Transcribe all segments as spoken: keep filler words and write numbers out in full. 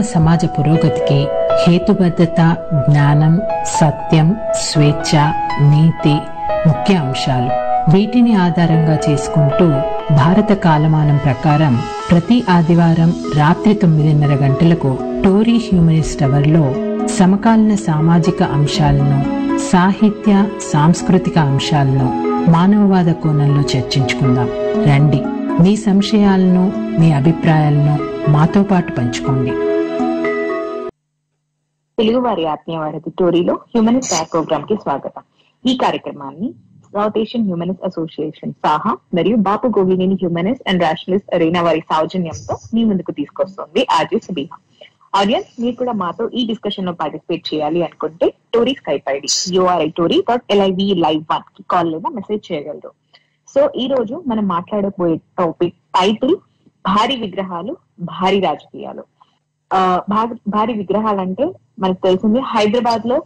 ವೈಷ್ಣವ ಸಮಾಜ ಪುರೋಗತಿಗೆ హేతుబద్ధత, జ్ఞానం, సత్యం, స్వేచ్ఛ, నీతి ముఖ్య అంశాలు. వీటిని ఆధారంగా చేసుకుంటూ భారత కాలమానం ప్రకారం ప్రతి ఆదివారం రాత్రి తొమ్మిదిన్నర గంటలకు టోరీ హ్యూమనిస్ట్ అవర్లో సమకాలీన సామాజిక అంశాలను, సాహిత్య సాంస్కృతిక అంశాలను మానవవాద కోణంలో చర్చించుకుందాం. రండి, మీ సంశయాలను మీ అభిప్రాయాలను మాతో పాటు పంచుకోండి. తెలుగు వారి ఆత్మీయ వారి టోరీలో హ్యూమనిస్ట్ ప్రేయర్ ప్రోగ్రామ్ కి స్వాగతం. ఈ కార్యక్రమాన్ని south Asian humanist association SAHA మరియు Bapu Gogineni humanist and rationalist arena వారి సౌజన్యంతో మీ ముందుకు తీసుకొస్తుంది ఆర్జే సబీహా. ఆడియన్స్, మీరు కూడా మాతో ఈ డిస్కషన్ లో పార్టిసిపేట్ చేయాలి అనుకుంటే టోరీ స్కైప్ ఐడి యూఆర్ఐ Tori dot LIV live one కి కాల్ లేదా మెసేజ్ చేయగలరు. సో ఈ రోజు మనం మాట్లాడబోయే టాపిక్ టైటిల్ భారీ విగ్రహాలు, భారీ రాజకీయాలు. భారీ విగ్రహాలు అంటే మనకు తెలిసింది, హైదరాబాద్ లో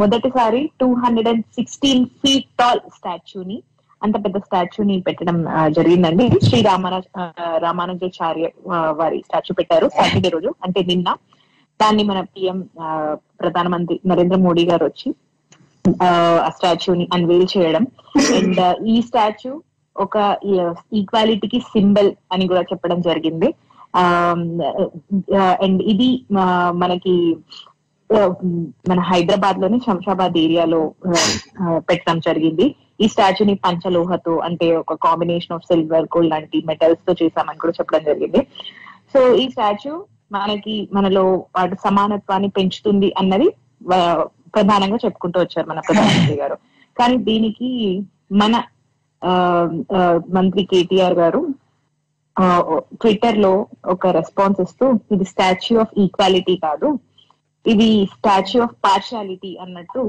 మొదటిసారి two hundred and sixteen feet tall స్టాచ్యూని, అంత పెద్ద స్టాచ్యూని పెట్టడం జరిగిందండి. శ్రీ రామాను రామానుజాచార్య వారి స్టాచ్యూ పెట్టారు సాటర్డే రోజు, అంటే నిన్న. దాన్ని మన పిఎం ప్రధానమంత్రి నరేంద్ర మోడీ గారు వచ్చి ఆ స్టాచ్యూని అన్వీల్ చేయడం. అండ్ ఈ స్టాచ్యూ ఒక ఈక్వాలిటీకి సింబల్ అని కూడా చెప్పడం జరిగింది. అండ్ ఇది మనకి మన హైదరాబాద్ లోని శంషాబాద్ ఏరియాలో పెట్టడం జరిగింది. ఈ స్టాచ్యూని పంచలోహతో, అంటే ఒక కాంబినేషన్ ఆఫ్ సిల్వర్, గోల్డ్ లాంటి మెటల్స్ తో చేశామని కూడా చెప్పడం జరిగింది. సో ఈ స్టాచ్యూ మనకి మనలో వాటి సమానత్వాన్ని పెంచుతుంది అన్నది ప్రధానంగా చెప్పుకుంటూ వచ్చారు మన ప్రధానమంత్రి గారు. కానీ దీనికి మన మంత్రి కేటీఆర్ గారు ట్విట్టర్ లో ఒక రెస్పాన్స్ ఇస్తూ, ఇది స్టాచ్యూ ఆఫ్ ఈక్వాలిటీ కాదు, ఇది స్టాచ్యూ ఆఫ్ పార్షియాలిటీ అన్నట్టు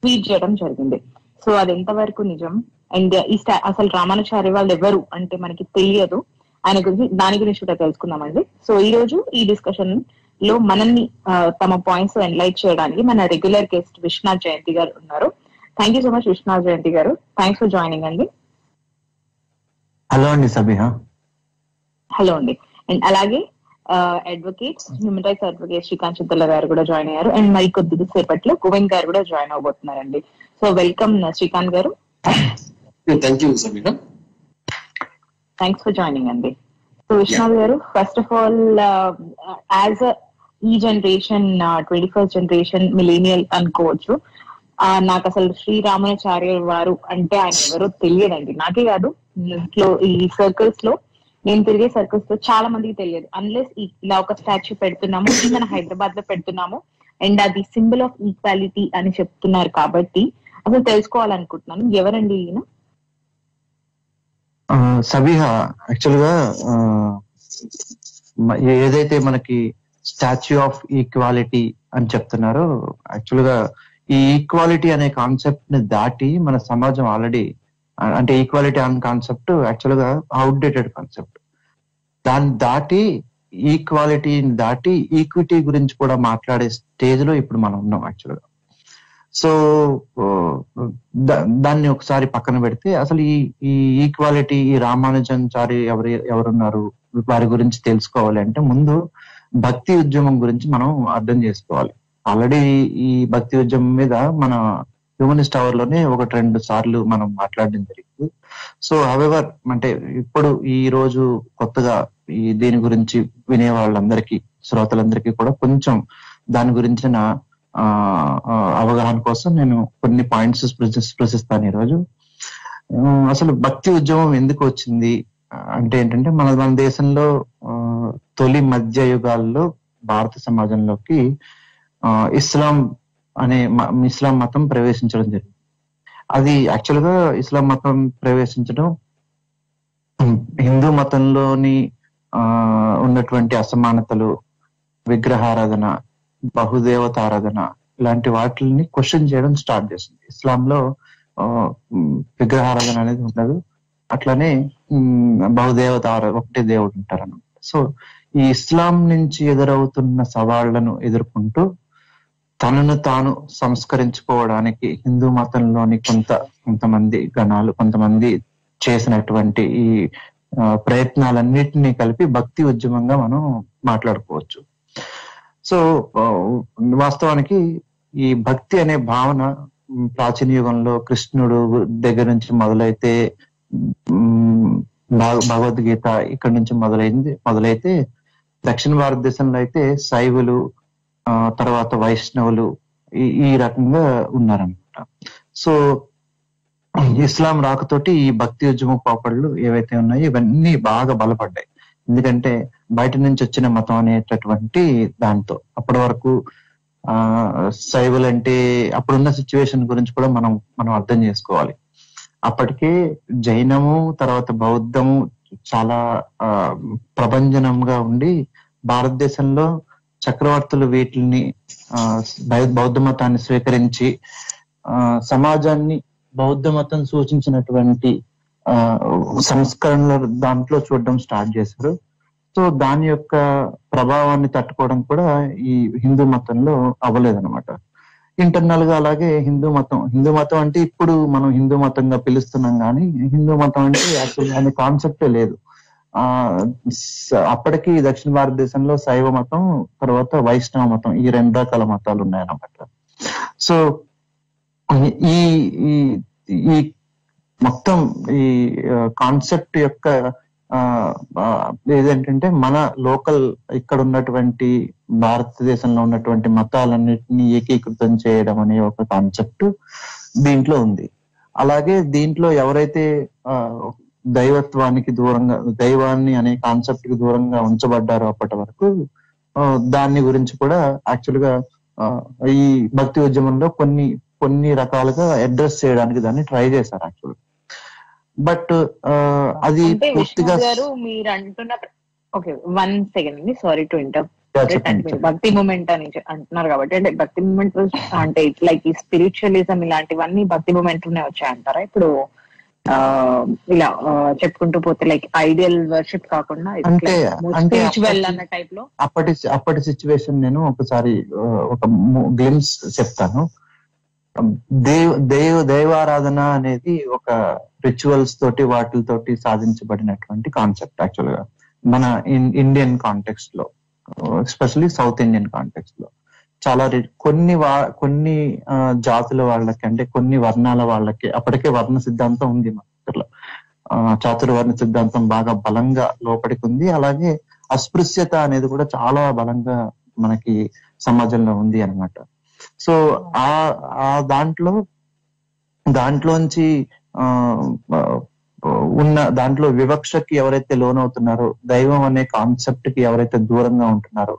ట్వీట్ చేయడం జరిగింది. సో అది ఎంతవరకు నిజం? అండ్ ఈ స్టా అసలు రామానుచార్య వాళ్ళు ఎవరు అంటే మనకి తెలియదు. ఆయన గురించి దాని గురించి కూడా తెలుసుకుందామండి. సో ఈ రోజు ఈ డిస్కషన్ లో మనల్ని తమ పాయింట్స్ ఎన్లైట్ చేయడానికి మన రెగ్యులర్ గెస్ట్ విష్ణా జయంతి గారు ఉన్నారు. Thank you so much Vishna Jayanthi గారు, థ్యాంక్స్ ఫర్ జాయినింగ్ అండి. హలో అండి సబీహా. హలో అండి. అండ్ అలాగే advocates, human rights advocate Srikanth Chintala గారు కూడా జాయిన్ అయ్యారు. అండ్ మరి కొద్ది సేపట్లో గోవింద్ గారు కూడా జాయిన్ అవబోతున్నారండి. సో వెల్కమ్ శ్రీకాంత్ గారు. Thank you Sabiha, thanks for joining అండి. సో విశ్వనాథ్ గారు, ఫస్ట్ ఆఫ్ ఆల్, యాజ్ ఈ generation, twenty first generation millennial అనుకోవచ్చు, నాకు అసలు శ్రీరామానుచార్య వారు అంటే ఆయన ఎవరో తెలియదండి. నాకే కాదు, ఇంట్లో ఈ సర్కిల్స్ లో నేను తిరిగే సర్కిల్స్ లో చాలా మందికి తెలియదు. అన్లెస్ ఇలా ఒక స్టాచ్యూ పెడుతున్నాము, మన హైదరాబాద్ లో పెడుతున్నాము, అండ్ అది సింబల్ ఆఫ్ ఈక్వాలిటీ అని చెప్తున్నారు కాబట్టి అసలు తెలుసుకోవాలనుకుంటున్నాను, ఎవరండి ఈయన? సబీహా, యాక్చువల్ గా ఏదైతే మనకి స్టాచ్యూ ఆఫ్ ఈక్వాలిటీ అని చెప్తున్నారో, యాక్చువల్ గా ఈ ఈక్వాలిటీ అనే కాన్సెప్ట్ ని దాటి మన సమాజం ఆల్రెడీ, అంటే ఈక్వాలిటీ అనే కాన్సెప్ట్ యాక్చువల్ గా అవుట్డేటెడ్ కాన్సెప్ట్. దాన్ని దాటి ఈక్వాలిటీని దాటి ఈక్విటీ గురించి కూడా మాట్లాడే స్టేజ్ లో ఇప్పుడు మనం ఉన్నాం యాక్చువల్ గా. సో దాన్ని ఒకసారి పక్కన పెడితే అసలు ఈ ఈ ఈక్వాలిటీ, ఈ రామానుజాచారి ఎవరు ఎవరున్నారు వారి గురించి తెలుసుకోవాలి అంటే ముందు భక్తి ఉద్యమం గురించి మనం అర్థం చేసుకోవాలి. ఆల్రెడీ ఈ భక్తి ఉద్యమం మీద మన హ్యూమనిస్ట్ అవర్ లోనే ఒకటి రెండు సార్లు మనం మాట్లాడడం జరిగింది. సో హౌఎవర్, అంటే ఇప్పుడు ఈ రోజు కొత్తగా ఈ దీని గురించి వినే వాళ్ళందరికీ, శ్రోతలందరికీ కూడా కొంచెం దాని గురించిన ఆ అవగాహన కోసం నేను కొన్ని పాయింట్స్ స్పృశిస్తాను ఈరోజు. అసలు భక్తి ఉద్యమం ఎందుకు వచ్చింది అంటే ఏంటంటే, మన మన దేశంలో తొలి మధ్య యుగాల్లో భారత సమాజంలోకి ఆ ఇస్లాం అనే ఇస్లాం మతం ప్రవేశించడం జరిగింది. అది యాక్చువల్ గా ఇస్లాం మతం ప్రవేశించడం హిందూ మతంలోని ఆ ఉన్నటువంటి అసమానతలు, విగ్రహారాధన, బహుదేవతారాధన ఇలాంటి వాటిని క్వశ్చన్ చేయడం స్టార్ట్ చేసింది. ఇస్లాంలో విగ్రహారాధన అనేది ఉండదు, అట్లానే బహుదేవత ఒకటే దేవుడు ఉంటారు అన్నమాట. సో ఈ ఇస్లాం నుంచి ఎదురవుతున్న సవాళ్లను ఎదుర్కొంటూ తనను తాను సంస్కరించుకోవడానికి హిందూ మతంలోని కొంత కొంతమంది గణాలు కొంతమంది చేసినటువంటి ఈ ప్రయత్నాలన్నిటినీ కలిపి భక్తి ఉద్యమంగా మనం మాట్లాడుకోవచ్చు. సో వాస్తవానికి ఈ భక్తి అనే భావన ప్రాచీన యుగంలో కృష్ణుడు దగ్గర నుంచి మొదలైతే భగవద్గీత ఇక్కడి నుంచి మొదలైంది మొదలైతే దక్షిణ భారతదేశంలో అయితే శైవులు, ఆ తర్వాత వైష్ణవులు ఈ ఈ రకంగా ఉన్నారనమాట. సో ఇస్లాం రాకతోటి ఈ భక్తి ఉద్యమ పోకడలు ఏవైతే ఉన్నాయో ఇవన్నీ బాగా బలపడ్డాయి. ఎందుకంటే బయట నుంచి వచ్చిన మతం అనేటటువంటి దాంతో అప్పటి వరకు ఆ శైవులు అంటే అప్పుడున్న సిచ్యువేషన్ గురించి కూడా మనం మనం అర్థం చేసుకోవాలి. అప్పటికే జైనము, తర్వాత బౌద్ధము చాలా ఆ ప్రభంజనంగా ఉండి భారతదేశంలో చక్రవర్తులు వీటిని ఆ బౌద్ధ మతాన్ని స్వీకరించి ఆ సమాజాన్ని బౌద్ధ మతం సూచించినటువంటి ఆ సంస్కరణల దాంట్లో చూడడం స్టార్ట్ చేశారు. సో దాని యొక్క ప్రభావాన్ని తట్టుకోవడం కూడా ఈ హిందూ మతంలో అవ్వలేదన్నమాట. ఇంటర్నల్ గా అలాగే హిందూ మతం హిందూ మతం అంటే ఇప్పుడు మనం హిందూ మతంగా పిలుస్తున్నాం, కానీ హిందూ మతం అంటే యాక్చువల్ అనే కాన్సెప్టే లేదు. ఆ అప్పటికి దక్షిణ భారతదేశంలో శైవ మతం, తర్వాత వైష్ణవ మతం, ఈ రెండు రకాల మతాలు ఉన్నాయన్నమాట. సో ఈ ఈ మొత్తం ఈ కాన్సెప్ట్ యొక్క ఏదేంటంటే మన లోకల్ ఇక్కడ ఉన్నటువంటి భారతదేశంలో ఉన్నటువంటి మతాలన్నిటినీ ఏకీకృతం చేయడం అనే ఒక కాన్సెప్ట్ దీంట్లో ఉంది. అలాగే దీంట్లో ఎవరైతే ఆ దైవత్వానికి దూరంగా, దైవాన్ని అనే కాన్సెప్ట్ కి దూరంగా ఉంచబడ్డారో అప్పటి వరకు దాన్ని గురించి కూడా యాక్చువల్ గా ఈ భక్తి ఉద్యమంలో కొన్ని కొన్ని రకాలుగా అడ్రస్ చేయడానికి దాన్ని ట్రై చేశారు యాక్చువల్. బట్ అది పూర్తిగా మీరు అంటున్న ఓకే వన్ సెకండ్ అండి, sorry to interrupt. Bhakti movement అని అంటున్నారు కాబట్టి అంటే భక్తి మూమెంట్ అంటే ఇట్స్ లైక్ ఈ స్పిరిచువలిజం ఇలాంటివన్నీ భక్తి మూమెంట్ లోనే వచ్చాయంటారా? ఇప్పుడు ఆ ఇలా చెప్పుకుంటూ పోతే లైక్ ఐడియల్ వర్షిప్ కాకుండా స్పిరిచువల్ అన్న టైప్ లో అప్పటి అప్పటి సిచ్యువేషన్ నేను ఒకసారి ఒక గ్లిమ్స్ చెప్తాను. దేవ దేవ దైవారాధన అనేది ఒక రిచువల్స్ తోటి వాటితోటి సాధించబడినటువంటి కాన్సెప్ట్ యాక్చువల్ గా మన ఇండియన్ కాంటెక్స్ట్ లో, ఎస్పెషల్లీ సౌత్ ఇండియన్ కాంటెక్స్ట్ లో చాలా కొన్ని వా కొన్ని జాతుల వాళ్ళకి అంటే కొన్ని వర్ణాల వాళ్ళకి అప్పటికే వర్ణ సిద్ధాంతం ఉంది మన దగ్గరలో. ఆ చాతుర్వర్ణ సిద్ధాంతం బాగా బలంగా లోపలికి ఉంది. అలాగే అస్పృశ్యత అనేది కూడా చాలా బలంగా మనకి సమాజంలో ఉంది అన్నమాట. సో ఆ ఆ దాంట్లో దాంట్లోంచి ఆ ఉన్న దాంట్లో వివక్షకి ఎవరైతే లోనవుతున్నారో, దైవం అనే కాన్సెప్ట్ కి ఎవరైతే దూరంగా ఉంటున్నారో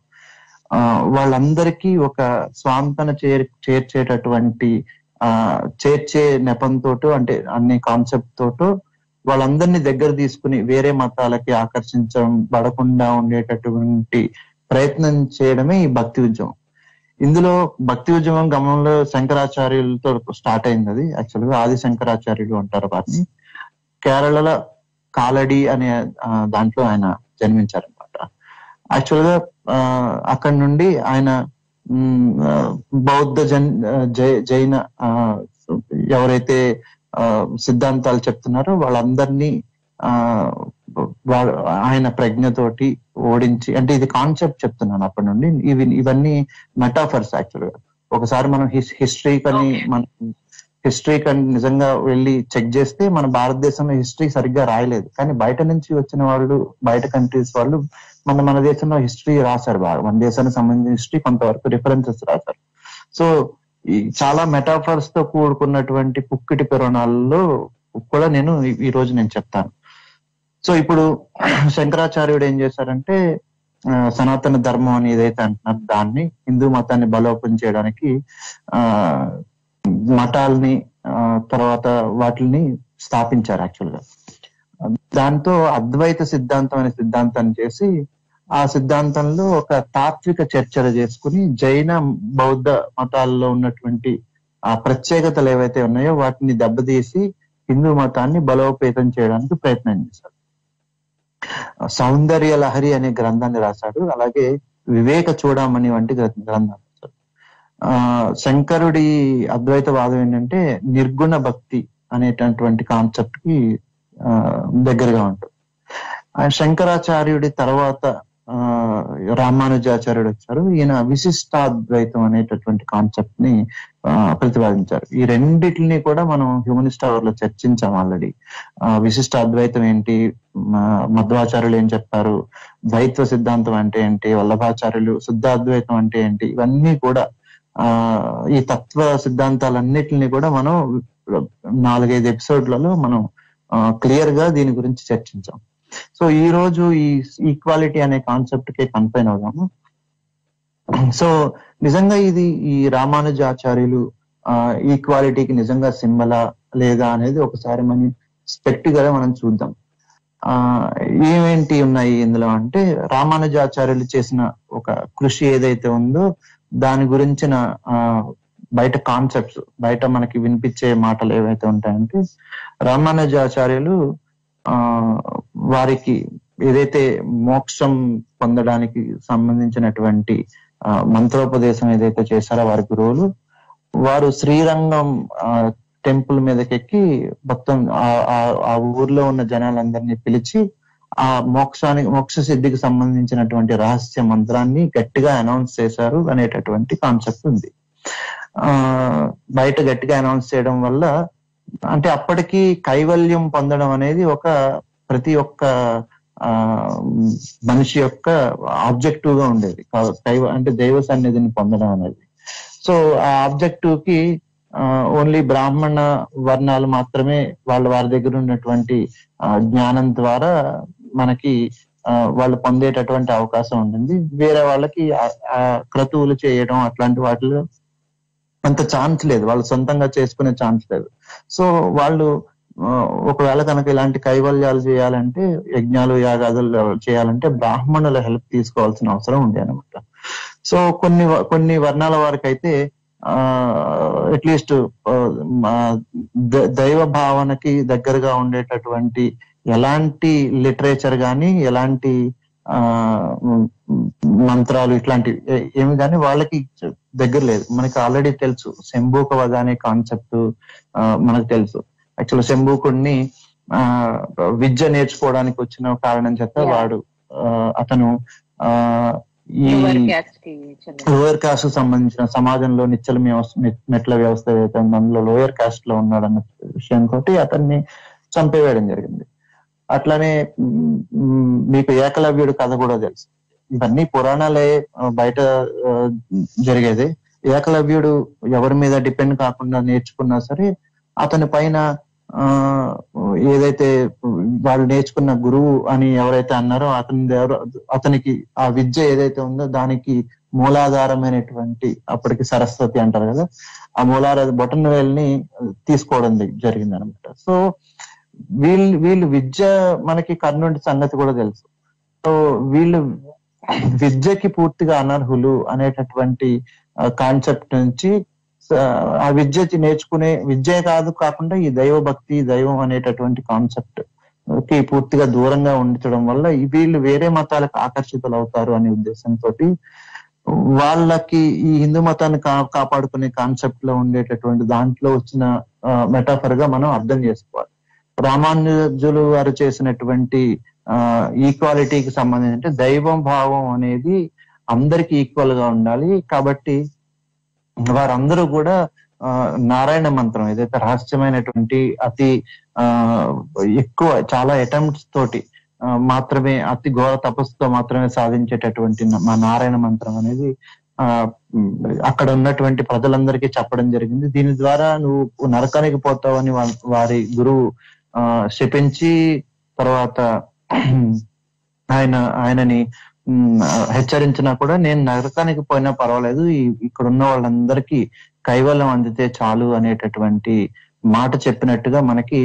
ఆ వాళ్ళందరికీ ఒక స్వాంతన చేర్ చేర్చేటటువంటి ఆ చేర్చే నెపంతో అంటే అనే కాన్సెప్ట్ తోటో వాళ్ళందరినీ దగ్గర తీసుకుని వేరే మతాలకి ఆకర్షించడం పడకుండా ఉండేటటువంటి ప్రయత్నం చేయడమే ఈ భక్తి ఉద్యమం. ఇందులో భక్తి ఉద్యమం గమనంలో శంకరాచార్యులతో స్టార్ట్ అయింది. అది యాక్చువల్ గా ఆది శంకరాచార్యులు అంటారు వారిని. కేరళల కాలడి అనే దాంట్లో ఆయన జన్మించారనమాట. యాక్చువల్ గా ఆ అక్కడి నుండి ఆయన బౌద్ధ జన్ జైన ఆ ఎవరైతే ఆ సిద్ధాంతాలు చెప్తున్నారో వాళ్ళందరినీ ఆ ఆయన ప్రజ్ఞతోటి ఓడించి, అంటే ఇది కాన్సెప్ట్ చెప్తున్నాను అప్పటి నుండి, ఇవి ఇవన్నీ మెటాఫర్స్ యాక్చువల్ గా. ఒకసారి మనం హిస్టరీ కానీ మనం హిస్టరీ కానీ నిజంగా వెళ్ళి చెక్ చేస్తే మన భారతదేశంలో హిస్టరీ సరిగ్గా రాయలేదు, కానీ బయట నుంచి వచ్చిన వాళ్ళు, బయట కంట్రీస్ వాళ్ళు మన మన దేశంలో హిస్టరీ రాశారు బాగా. మన దేశానికి సంబంధించిన హిస్టరీ కొంతవరకు రిఫరెన్సెస్ రాశారు. సో చాలా మెటాఫర్స్ తో కూడుకున్నటువంటి పుక్కిటి పురాణాల్లో కూడా నేను ఈ రోజు నేను చెప్తాను. సో ఇప్పుడు శంకరాచార్యుడు ఏం చేశారంటే సనాతన ధర్మం అని ఏదైతే అంటున్నారు దాన్ని హిందూ మతాన్ని బలోపేతం చేయడానికి ఆ మఠాలని తర్వాత వాటిని స్థాపించారు యాక్చువల్ గా. దాంతో అద్వైత సిద్ధాంతం అనే సిద్ధాంతాన్ని చేసి ఆ సిద్ధాంతంలో ఒక తాత్విక చర్చలు చేసుకుని జైన బౌద్ధ మతాల్లో ఉన్నటువంటి ఆ ప్రత్యేకతలు ఏవైతే ఉన్నాయో వాటిని దెబ్బతీసి హిందూ మతాన్ని బలోపేతం చేయడానికి ప్రయత్నం చేశారు. సౌందర్య లహరి అనే గ్రంథాన్ని రాశాడు. అలాగే వివేక చూడమని వంటి గ్రంథాన్ని రాశాడు. ఆ శంకరుడి అద్వైతవాదం ఏంటంటే నిర్గుణ భక్తి అనేటటువంటి కాన్సెప్ట్ కి దగ్గరగా ఉంటుంది. శంకరాచార్యుడి తర్వాత ఆ రామానుజాచార్యుడు వచ్చారు. ఈయన విశిష్టాద్వైతం అనేటటువంటి కాన్సెప్ట్ ని ప్రతిపాదించారు. ఈ రెండిటిని కూడా మనం హ్యూమనిస్ట్ అవర్ లో చర్చించాం ఆల్రెడీ. ఆ విశిష్టాద్వైతం ఏంటి, మధ్వాచార్యులు ఏం చెప్పారు, ద్వైత్వ సిద్ధాంతం అంటే ఏంటి, వల్లభాచార్యులు శుద్ధాద్వైతం అంటే ఏంటి, ఇవన్నీ కూడా ఆ ఈ తత్వ సిద్ధాంతాలన్నిటిని కూడా మనం నాలుగైదు ఎపిసోడ్లలో మనం క్లియర్ గా దీని గురించి చర్చించాం. సో ఈ రోజు ఈ ఈక్వాలిటీ అనే కాన్సెప్ట్ కి కన్ఫైన్ అవుదాము. సో నిజంగా ఇది ఈ రామానుజాచార్యులు ఆ ఈక్వాలిటీకి నిజంగా సింబలా లేదా అనేది ఒకసారి మనం స్పెక్ట్ గా మనం చూద్దాం. ఆ ఏమేంటి ఉన్నాయి ఇందులో అంటే, రామానుజాచార్యులు చేసిన ఒక కృషి ఏదైతే ఉందో దాని గురించిన ఆ బయట కాన్సెప్ట్స్, బయట మనకి వినిపించే మాటలు ఏవైతే ఉంటాయంటే, రామానుజాచార్యులు ఆ వారికి ఏదైతే మోక్షం పొందడానికి సంబంధించినటువంటి ఆ మంత్రోపదేశం ఏదైతే చేశారో వారి గురువులు, వారు శ్రీరంగం ఆ టెంపుల్ మీదకెక్కి మొత్తం ఆ ఊర్లో ఉన్న జనాలందరినీ పిలిచి ఆ మోక్షానికి మోక్ష సిద్ధికి సంబంధించినటువంటి రహస్య మంత్రాన్ని గట్టిగా అనౌన్స్ చేశారు అనేటటువంటి కాన్సెప్ట్ ఉంది. ఆ బయట గట్టిగా అనౌన్స్ చేయడం వల్ల అంటే అప్పటికి కైవల్యం పొందడం అనేది ఒక ప్రతి ఒక్క ఆ మనిషి యొక్క ఆబ్జెక్టివ్ గా ఉండేది. కైవ అంటే దైవ సన్నిధిని పొందడం అనేది. సో ఆ ఆబ్జెక్టివ్ కి ఆ ఓన్లీ బ్రాహ్మణ వర్ణాలు మాత్రమే వాళ్ళ వారి దగ్గర ఉన్నటువంటి జ్ఞానం ద్వారా మనకి ఆ వాళ్ళు పొందేటటువంటి అవకాశం ఉంటుంది. వేరే వాళ్ళకి ఆ క్రతువులు చేయడం అట్లాంటి వాటిలో అంత ఛాన్స్ లేదు, వాళ్ళు సొంతంగా చేసుకునే ఛాన్స్ లేదు. సో వాళ్ళు ఒకవేళ కనుక ఇలాంటి కైవల్యాలు చేయాలంటే, యజ్ఞాలు యాగాదులు చేయాలంటే బ్రాహ్మణుల హెల్ప్ తీసుకోవాల్సిన అవసరం ఉంది అనమాట. సో కొన్ని కొన్ని వర్ణాల వారికి అయితే ఆ అట్లీస్ట్ దైవ భావనకి దగ్గరగా ఉండేటటువంటి ఎలాంటి లిటరేచర్ కానీ, ఎలాంటి ఆ మంత్రాలు ఇట్లాంటివి ఏమి కానీ వాళ్ళకి దగ్గర లేదు. మనకి ఆల్రెడీ తెలుసు శంభూకవధ అనే కాన్సెప్ట్ మనకు తెలుసు. యాక్చువల్ శంభూకుడిని ఆ విద్య నేర్చుకోవడానికి వచ్చిన కారణం చేత వాడు అతను ఆ ఈ లోయర్ కాస్ట్ సంబంధించిన సమాజంలో నిచ్చల మెట్ల వ్యవస్థ ఏదైతే అందులో లోయర్ కాస్ట్ లో ఉన్నాడు అన్న విషయం తోటి అతన్ని చంపేయడం జరిగింది. అట్లానే మీకు ఏకలవ్యుడు కథ కూడా తెలుసు. ఇవన్నీ పురాణాలే, బయట జరిగేది. ఏకలవ్యుడు ఎవరి మీద డిపెండ్ కాకుండా నేర్చుకున్నా సరే అతని పైన ఆ ఏదైతే వాళ్ళు నేర్చుకున్న గురువు అని ఎవరైతే అన్నారో అతని అతనికి ఆ విద్య ఏదైతే ఉందో దానికి మూలాధారమైనటువంటి అప్పటికి సరస్వతి అంటారు కదా, ఆ మూలాధార బొటనవేలుని తీసుకోవడం జరిగింది అనమాట. సో వీళ్ళు వీళ్ళు విద్య మనకి కర్ణుడి సంగతి కూడా తెలుసు. సో వీళ్ళు విద్యకి పూర్తిగా అనర్హులు అనేటటువంటి కాన్సెప్ట్ నుంచి ఆ విద్య నేర్చుకునే విద్య కాదు కాకుండా ఈ దైవ భక్తి, దైవం అనేటటువంటి కాన్సెప్ట్ కి పూర్తిగా దూరంగా ఉండటం వల్ల వీళ్ళు వేరే మతాలకు ఆకర్షితులు అవుతారు అనే ఉద్దేశంతో వాళ్ళకి ఈ హిందూ మతాన్ని కా కాపాడుకునే కాన్సెప్ట్ లో ఉండేటటువంటి దాంట్లో వచ్చిన మెటాఫర్ గా మనం అర్థం చేసుకోవాలి. రామానుజులు వారు చేసినటువంటి ఆ ఈక్వాలిటీకి సంబంధించి అంటే దైవం భావం అనేది అందరికి ఈక్వల్ గా ఉండాలి, కాబట్టి వారందరూ కూడా ఆ నారాయణ మంత్రం ఏదైతే రహస్యమైనటువంటి అతి ఆ ఎక్కువ చాలా అటెంప్ట్స్ తోటి మాత్రమే, అతి ఘోర తపస్సుతో మాత్రమే సాధించేటటువంటి మా నారాయణ మంత్రం అనేది ఆ అక్కడ ఉన్నటువంటి ప్రజలందరికీ చెప్పడం జరిగింది. దీని ద్వారా నువ్వు నరకానికి పోతావని వారి గురువు ఆ శపించి, తర్వాత ఆయన ఆయనని హెచ్చరించినా కూడా నేను నరకానికి పోయినా పర్వాలేదు, ఇక్కడ ఉన్న వాళ్ళందరికీ కైవల్యం అందితే చాలు అనేటటువంటి మాట చెప్పినట్టుగా మనకి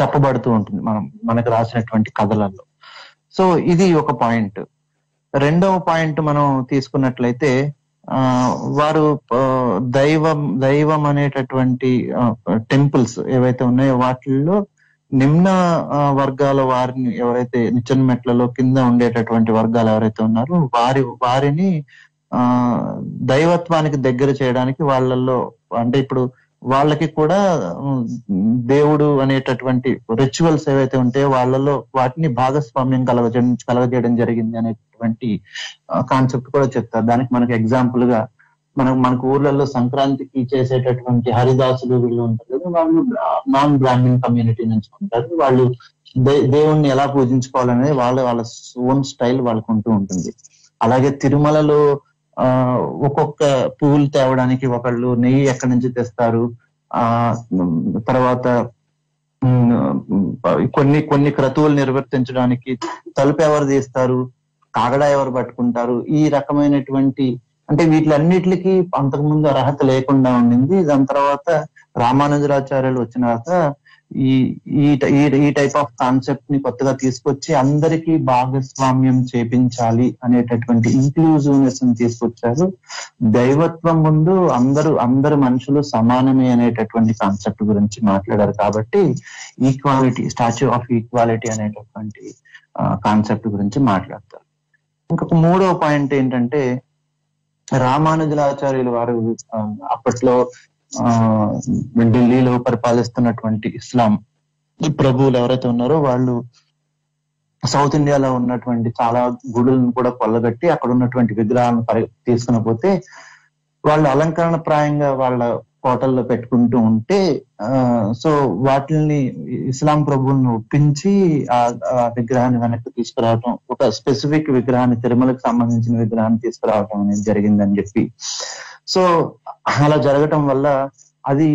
చెప్పబడుతూ ఉంటుంది మనం మనకు రాసినటువంటి కథలలో. సో ఇది ఒక పాయింట్. రెండవ పాయింట్ మనం తీసుకున్నట్లయితే ఆ వారు దైవం దైవం అనేటటువంటి టెంపుల్స్ ఏవైతే ఉన్నాయో వాటిల్లో నిమ్న వర్గాల వారిని ఎవరైతే నిచ్చెన మెట్లలో కింద ఉండేటటువంటి వర్గాలు ఎవరైతే ఉన్నారో వారి వారిని ఆ దైవత్వానికి దగ్గర చేయడానికి వాళ్ళల్లో అంటే ఇప్పుడు వాళ్ళకి కూడా దేవుడు అనేటటువంటి రిచువల్స్ ఏవైతే ఉంటాయో వాళ్ళలో వాటిని భాగస్వామ్యం కలగజే కలగజేయడం జరిగింది అనేటటువంటి కాన్సెప్ట్ కూడా చెప్తారు. దానికి మనకి ఎగ్జాంపుల్ గా మనకు మనకు ఊర్లలో సంక్రాంతికి చేసేటటువంటి హరిదాసులు వీళ్ళు ఉంటారు కదా, వాళ్ళు నాన్ బ్రాహ్మణ్ కమ్యూనిటీ నుంచి ఉంటారు. వాళ్ళు దే దేవుణ్ణి ఎలా పూజించుకోవాలనేది వాళ్ళ వాళ్ళ ఓన్ స్టైల్ వాళ్ళకు ఉంటూ ఉంటుంది. అలాగే తిరుమలలో ఆ ఒక్కొక్క పువ్వులు తేవడానికి ఒకళ్ళు నెయ్యి ఎక్కడి నుంచి తెస్తారు, ఆ తర్వాత కొన్ని కొన్ని క్రతువులు నిర్వర్తించడానికి తలుపు ఎవరు తీస్తారు, కాగడా ఎవరు పట్టుకుంటారు, ఈ రకమైనటువంటి అంటే వీటిలన్నిటికి అంతకుముందు అర్హత లేకుండా ఉండింది. దాని తర్వాత రామానుజాచార్యులు వచ్చినాక ఈ ఈ టైప్ ఆఫ్ కాన్సెప్ట్ ని కొత్తగా తీసుకొచ్చి అందరికీ భాగస్వామ్యం చేపించాలి అనేటటువంటి ఇంక్లూజివ్నెస్ ని తీసుకొచ్చారు. దైవత్వం ముందు అందరూ అందరు మనుషులు సమానమే అనేటటువంటి కాన్సెప్ట్ గురించి మాట్లాడారు. కాబట్టి ఈక్వాలిటీ, స్టాచ్యూ ఆఫ్ ఈక్వాలిటీ అనేటటువంటి కాన్సెప్ట్ గురించి మాట్లాడతారు. ఇంకొక మూడో పాయింట్ ఏంటంటే, రామానుజాచార్యులు వారు అప్పట్లో ఆ ఢిల్లీలో పరిపాలిస్తున్నటువంటి ఇస్లాం ప్రభువులు ఎవరైతే ఉన్నారో వాళ్ళు సౌత్ ఇండియాలో ఉన్నటువంటి చాలా గుడులను కూడా కొల్లగట్టి అక్కడ ఉన్నటువంటి విగ్రహాలను పరి తీసుకుని పోతే వాళ్ళు అలంకరణ ప్రాయంగా వాళ్ళ కోటల్లో పెట్టుకుంటూ ఉంటే ఆ సో వాటిని ఇస్లాం ప్రభువులను ఒప్పించి ఆ విగ్రహాన్ని వెనక్కి తీసుకురావటం, ఒక స్పెసిఫిక్ విగ్రహాన్ని, తిరుమలకు సంబంధించిన విగ్రహాన్ని తీసుకురావటం అనేది జరిగిందని చెప్పి, సో అలా జరగటం వల్ల అది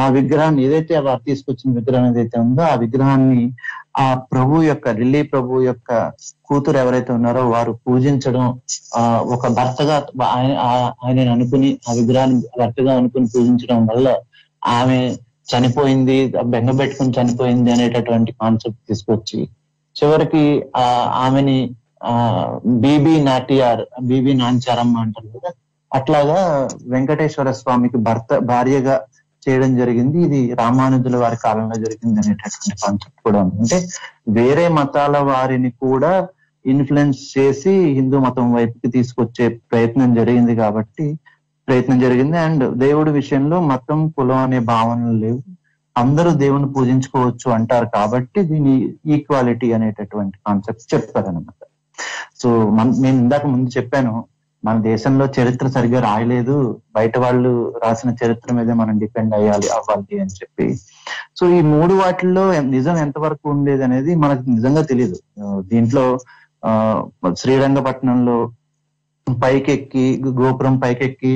ఆ విగ్రహాన్ని ఏదైతే వారు తీసుకొచ్చిన విగ్రహం ఏదైతే ఉందో ఆ విగ్రహాన్ని ఆ ప్రభు యొక్క ఢిల్లీ ప్రభు యొక్క కూతురు ఎవరైతే ఉన్నారో వారు పూజించడం, ఆ ఒక భర్తగా ఆయన ఆయనను అనుకుని ఆ విగ్రహాన్ని భర్తగా అనుకుని పూజించడం వల్ల ఆమె చనిపోయింది, బెంగ పెట్టుకుని చనిపోయింది అనేటటువంటి కాన్సెప్ట్ తీసుకొచ్చి చివరికి ఆ ఆమెని ఆ బీబీ నాటియార్ బీబీ నాన్చారమ్మ అంటారు కదా, అట్లాగా వెంకటేశ్వర స్వామికి భర్త భార్యగా చేయడం జరిగింది. ఇది రామానుజుల వారి కాలంలో జరిగింది అనేటటువంటి కాన్సెప్ట్ కూడా ఉంది. అంటే వేరే మతాల వారిని కూడా ఇన్ఫ్లుయెన్స్ చేసి హిందూ మతం వైపుకి తీసుకొచ్చే ప్రయత్నం జరిగింది కాబట్టి ప్రయత్నం జరిగింది. అండ్ దేవుడి విషయంలో మతం, కులం అనే భావనలు లేవు, అందరూ దేవుని పూజించుకోవచ్చు అంటారు. కాబట్టి దీని ఈక్వాలిటీ అనేటటువంటి కాన్సెప్ట్ చెప్తారనమాట. సో మన నేను ఇందాక ముందు చెప్పాను, మన దేశంలో చరిత్ర సరిగ్గా రాయలేదు, బయట వాళ్ళు రాసిన చరిత్ర మీద మనం డిపెండ్ అయ్యాలి అవ్వాలి అని చెప్పి. సో ఈ మూడు వాటిల్లో నిజం ఎంతవరకు ఉండేది అనేది మనకు నిజంగా తెలియదు. దీంట్లో ఆ శ్రీరంగపట్నంలో పైకెక్కి గోపురం పైకెక్కి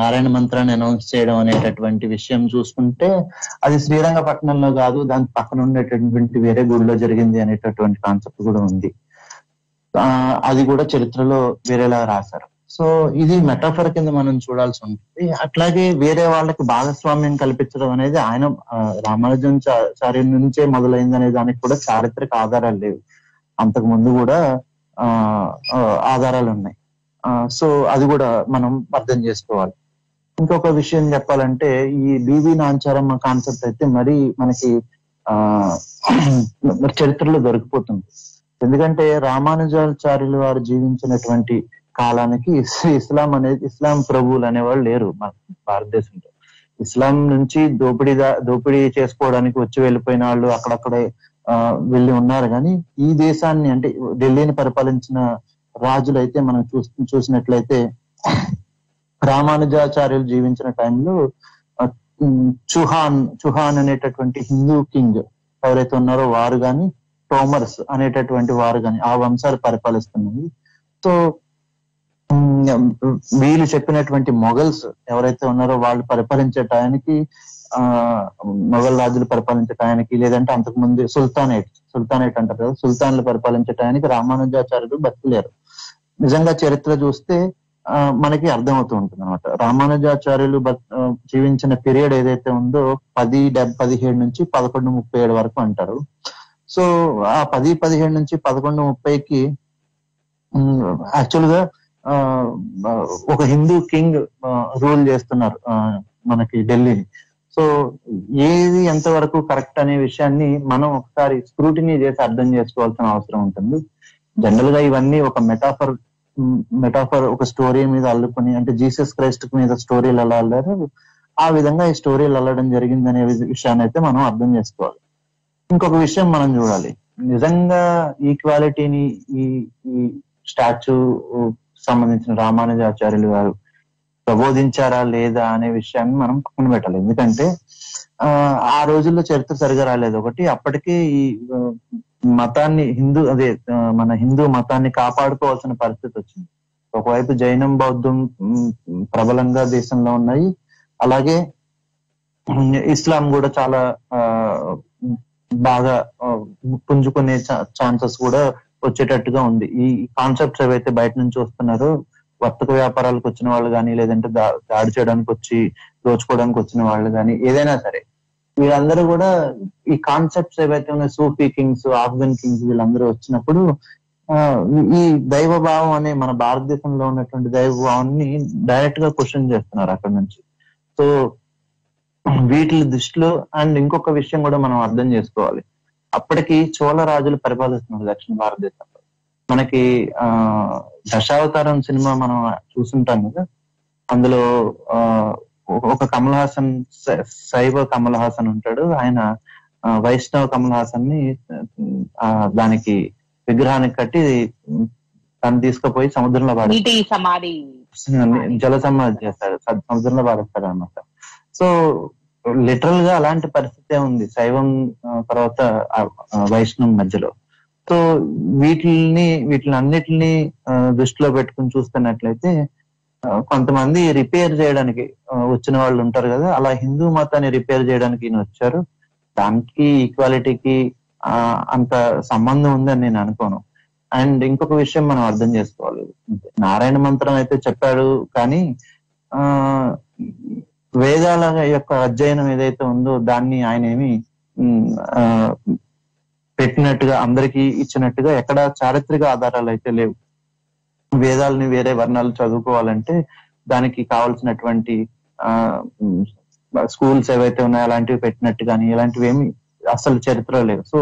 నారాయణ మంత్రాన్ని అనౌన్స్ చేయడం అనేటటువంటి విషయం చూసుకుంటే అది శ్రీరంగపట్నంలో కాదు, దాని పక్కన ఉండేటటువంటి వేరే గుడిలో జరిగింది అనేటటువంటి కాన్సెప్ట్ కూడా ఉంది. ఆ అది కూడా చరిత్రలో వేరేలా రాశారు. సో ఇది మెటాఫర్ కింద మనం చూడాల్సి ఉంటుంది. అట్లాగే వేరే వాళ్ళకి భాగస్వామ్యం కల్పించడం అనేది ఆయన రామానుజాచార్య నుంచే మొదలైంది అనే దానికి కూడా చారిత్రక ఆధారాలు లేవు, అంతకు ముందు కూడా ఆ ఆధారాలు ఉన్నాయి. ఆ సో అది కూడా మనం అర్థం చేసుకోవాలి. ఇంకొక విషయం చెప్పాలంటే ఈ బీబీ నాంచారమ్మ కాన్సెప్ట్ అయితే మరి మనకి ఆ చరిత్రలో దొరికిపోతుంది. ఎందుకంటే రామానుజాచార్యులు వారు జీవించినటువంటి కాలానికి ఇస్లాం అనేది ఇస్లాం ప్రభువులు అనేవాళ్ళు లేరు మన భారతదేశంలో. ఇస్లాం నుంచి దోపిడీ దోపిడీ చేసుకోవడానికి వచ్చి వెళ్ళిపోయిన వాళ్ళు అక్కడక్కడే ఆ వెళ్ళి ఉన్నారు. కానీ ఈ దేశాన్ని అంటే ఢిల్లీని పరిపాలించిన రాజులైతే మనం చూ చూసినట్లయితే రామానుజాచార్యులు జీవించిన టైంలో చుహాన్ చుహాన్ అనేటటువంటి హిందూ కింగ్ ఎవరైతే ఉన్నారో వారు కానీ, తోమర్స్ అనేటటువంటి వారు కానీ ఆ వంశాలు పరిపాలిస్తున్నాయి. సో వీళ్ళు చెప్పినటువంటి మొఘల్స్ ఎవరైతే ఉన్నారో వాళ్ళు పరిపాలించే టయానికి ఆ మొఘల్ రాజులు పరిపాలించే టయానికి, లేదంటే అంతకుముందు సుల్తానేట్ సుల్తానేట్ అంటారు కదా, సుల్తాన్లు పరిపాలించే టయానికి రామానుజాచార్యులు బతికలేరు. నిజంగా చరిత్ర చూస్తే ఆ మనకి అర్థమవుతూ ఉంటుంది అనమాట. రామానుజాచార్యులు జీవించిన పీరియడ్ ఏదైతే ఉందో పది డెబ్బై పదిహేడు నుంచి పదకొండు ముప్పై ఏడు వరకు అంటారు. సో ఆ పది పదిహేడు నుంచి పదకొండు ముప్పైకి యాక్చువల్ గా ఆ ఒక హిందూ కింగ్ రూల్ చేస్తున్నారు మనకి ఢిల్లీని. సో ఏది ఎంతవరకు కరెక్ట్ అనే విషయాన్ని మనం ఒకసారి స్క్రూటినీ చేసి అర్థం చేసుకోవాల్సిన అవసరం ఉంటుంది. జనరల్ గా ఇవన్నీ ఒక మెటాఫర్ మెటాఫర్ ఒక స్టోరీ మీద అల్లుకుని, అంటే జీసస్ క్రైస్ట్ మీద స్టోరీలు అలా అల్లారు, ఆ విధంగా ఈ స్టోరీలు అల్లడం జరిగింది అనే విషయాన్ని అయితే మనం అర్థం చేసుకోవాలి. ఇంకొక విషయం మనం చూడాలి, నిజంగా ఈక్వాలిటీని ఈ ఈ స్టాచ్యూ సంబంధించిన రామానుజాచార్యులు గారు ప్రబోధించారా లేదా అనే విషయాన్ని మనం పక్కన పెట్టాలి. ఎందుకంటే ఆ ఆ రోజుల్లో చరిత్ర సరిగా రాలేదు. ఒకటి, అప్పటికే ఈ మతాన్ని హిందూ అదే మన హిందూ మతాన్ని కాపాడుకోవాల్సిన పరిస్థితి వచ్చింది. ఒకవైపు జైనం బౌద్ధం ప్రబలంగా దేశంలో ఉన్నాయి, అలాగే ఇస్లాం కూడా చాలా ఆ బాగా పుంజుకునే ఛాన్సెస్ కూడా వచ్చేటట్టుగా ఉంది. ఈ కాన్సెప్ట్స్ ఏవైతే బయట నుంచి వస్తున్నారో, వర్తక వ్యాపారాలకు వచ్చిన వాళ్ళు కానీ, లేదంటే దా దాడి చేయడానికి వచ్చి దోచుకోవడానికి వచ్చిన వాళ్ళు కానీ, ఏదైనా సరే వీళ్ళందరూ కూడా ఈ కాన్సెప్ట్స్ ఏవైతే ఉన్నాయో, సూఫీ కింగ్స్, ఆఫ్ఘన్ కింగ్స్, వీళ్ళందరూ వచ్చినప్పుడు ఆ ఈ దైవభావం అనే మన భారతదేశంలో ఉన్నటువంటి దైవభావాన్ని డైరెక్ట్ గా క్వశ్చన్ చేస్తున్నారు అక్కడ నుంచి. సో వీటి దృష్టిలో అండ్ ఇంకొక విషయం కూడా మనం అర్థం చేసుకోవాలి, అప్పటికి చోళ రాజులు పరిపాలిస్తున్నారు దక్షిణ భారతదేశంలో. మనకి ఆ దశావతారం సినిమా మనం చూసుంటాం కదా, అందులో ఆ ఒక కమల్ హాసన్, శైవ కమల్ హాసన్ ఉంటాడు, ఆయన వైష్ణవ కమల్ హాసన్ ని ఆ దానికి విగ్రహానికి కట్టి తను తీసుకుపోయి సముద్రంలో పాడేస్తాడు, జల సమాధి చేస్తాడు, సముద్రంలో పాడేస్తాడు అనమాట. సో లిటరల్ గా అలాంటి పరిస్థితే ఉంది శైవం తర్వాత వైష్ణవం మధ్యలో. సో వీటిని వీటిని అన్నిటిని దృష్టిలో పెట్టుకుని చూస్తున్నట్లయితే కొంతమంది రిపేర్ చేయడానికి వచ్చిన వాళ్ళు ఉంటారు కదా, అలా హిందూ మతాన్ని రిపేర్ చేయడానికి ఈయన వచ్చారు. దానికి ఈక్వాలిటీకి అంత సంబంధం ఉందని నేను అనుకోను. అండ్ ఇంకొక విషయం మనం అర్థం చేసుకోవాలి, నారాయణ మంత్రం అయితే చెప్పాడు కానీ ఆ వేదాల యొక్క అధ్యయనం ఏదైతే ఉందో దాన్ని ఆయన ఏమి ఆ పెట్టినట్టుగా అందరికీ ఇచ్చినట్టుగా ఎక్కడ చారిత్రక ఆధారాలు అయితే లేవు. వేదాలని వేరే వర్ణాలు చదువుకోవాలంటే దానికి కావాల్సినటువంటి ఆ స్కూల్స్ ఏవైతే ఉన్నాయో అలాంటివి పెట్టినట్టు కానీ ఇలాంటివి ఏమి అసలు చరిత్ర లేవు. సో